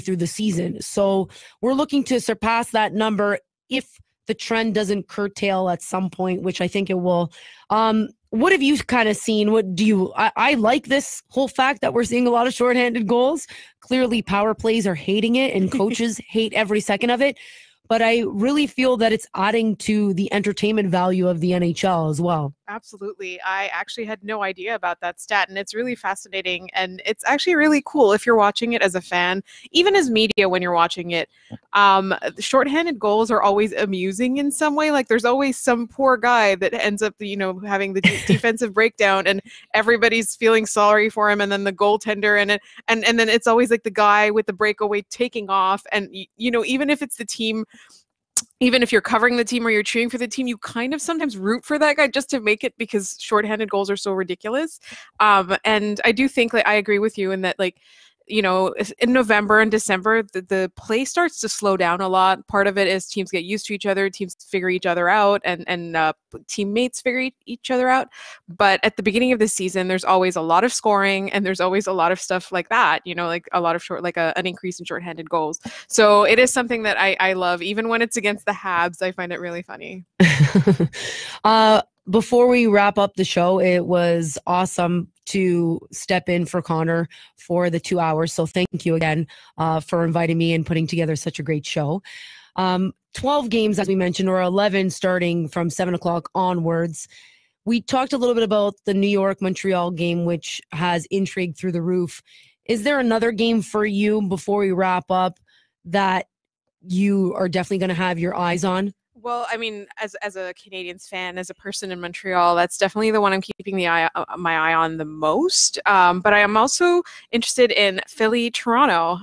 through the season. So we're looking to surpass that number if the trend doesn't curtail at some point, which I think it will. What have you kind of seen? I like this whole fact that we're seeing a lot of shorthanded goals. Clearly power plays are hating it and coaches hate every second of it. But I really feel that it's adding to the entertainment value of the NHL as well. Absolutely. I actually had no idea about that stat, and it's really fascinating. And it's actually really cool if you're watching it as a fan, even as media when you're watching it. Shorthanded goals are always amusing in some way. Like there's always some poor guy that ends up, having the defensive breakdown, and everybody's feeling sorry for him, and then the goaltender, and then it's always like the guy with the breakaway taking off, and even if it's the team. Even if you're covering the team or you're cheering for the team, you kind of sometimes root for that guy just to make it because shorthanded goals are so ridiculous. And I do think I agree with you in that, in November and December, the play starts to slow down a lot. Part of it is teams get used to each other, teams figure each other out, and teammates figure each other out. But at the beginning of the season, there's always a lot of scoring, and there's always a lot of stuff like that, an increase in shorthanded goals. So it is something that I love. Even when it's against the Habs, I find it really funny. Before we wrap up the show, it was awesome to step in for Connor for the 2 hours. So thank you again for inviting me and putting together such a great show. 12 games, as we mentioned, or 11 starting from 7 o'clock onwards. We talked a little bit about the New York-Montreal game, which has intrigue through the roof. Is there another game for you before we wrap up that you are definitely going to have your eyes on? Well, I mean, as a Canadiens fan, as a person in Montreal, that's definitely the one I'm keeping my eye on the most. But I am also interested in Philly-Toronto,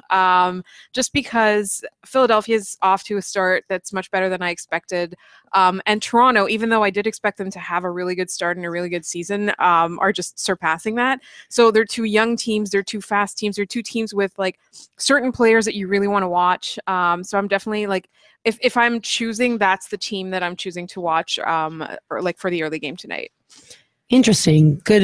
just because Philadelphia's off to a start that's much better than I expected. And Toronto, even though I did expect them to have a really good start and a really good season, are just surpassing that. So they're two young teams, they're two fast teams, they're two teams with certain players that you really want to watch. So I'm definitely if I'm choosing, that's the team that I'm choosing to watch for the early game tonight. Interesting. Good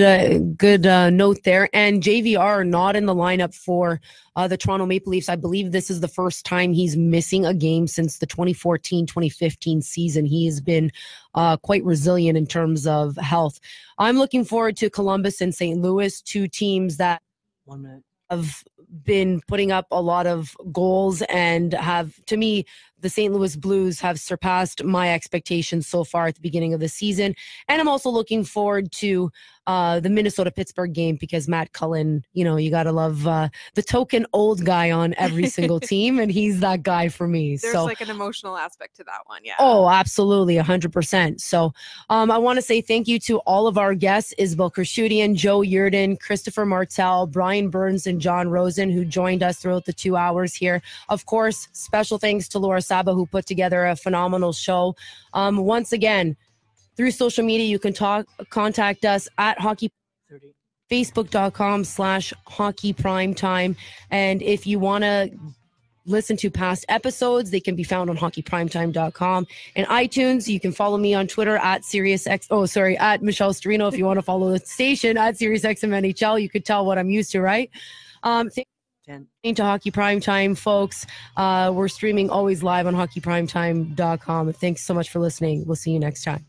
note there. And JVR not in the lineup for the Toronto Maple Leafs. I believe this is the first time he's missing a game since the 2014-2015 season. He has been quite resilient in terms of health. I'm looking forward to Columbus and St. Louis, two teams that have been putting up a lot of goals and have, to me, the St. Louis Blues have surpassed my expectations so far at the beginning of the season. And I'm also looking forward to the Minnesota-Pittsburgh game because Matt Cullen, you know, you got to love the token old guy on every single team, and he's that guy for me. There's like an emotional aspect to that one, yeah. Oh, absolutely, 100%. So I want to say thank you to all of our guests, Isabelle Khurshudyan, Joe Yerdon, Christopher Martel, Brian Burns, and John Rosen, who joined us throughout the 2 hours here. Of course, special thanks to Laura Saba, who put together a phenomenal show. Once again, through social media, you can contact us at Facebook.com/Hockey Primetime. And if you want to listen to past episodes, they can be found on hockeyprimetime.com and iTunes. You can follow me on Twitter at at Michelle Strino. If you want to follow the station at SiriusXMNHL, you could tell what I'm used to, right? Into Hockey Primetime, folks. We're streaming always live on hockeyprimetime.com. Thanks so much for listening. We'll see you next time.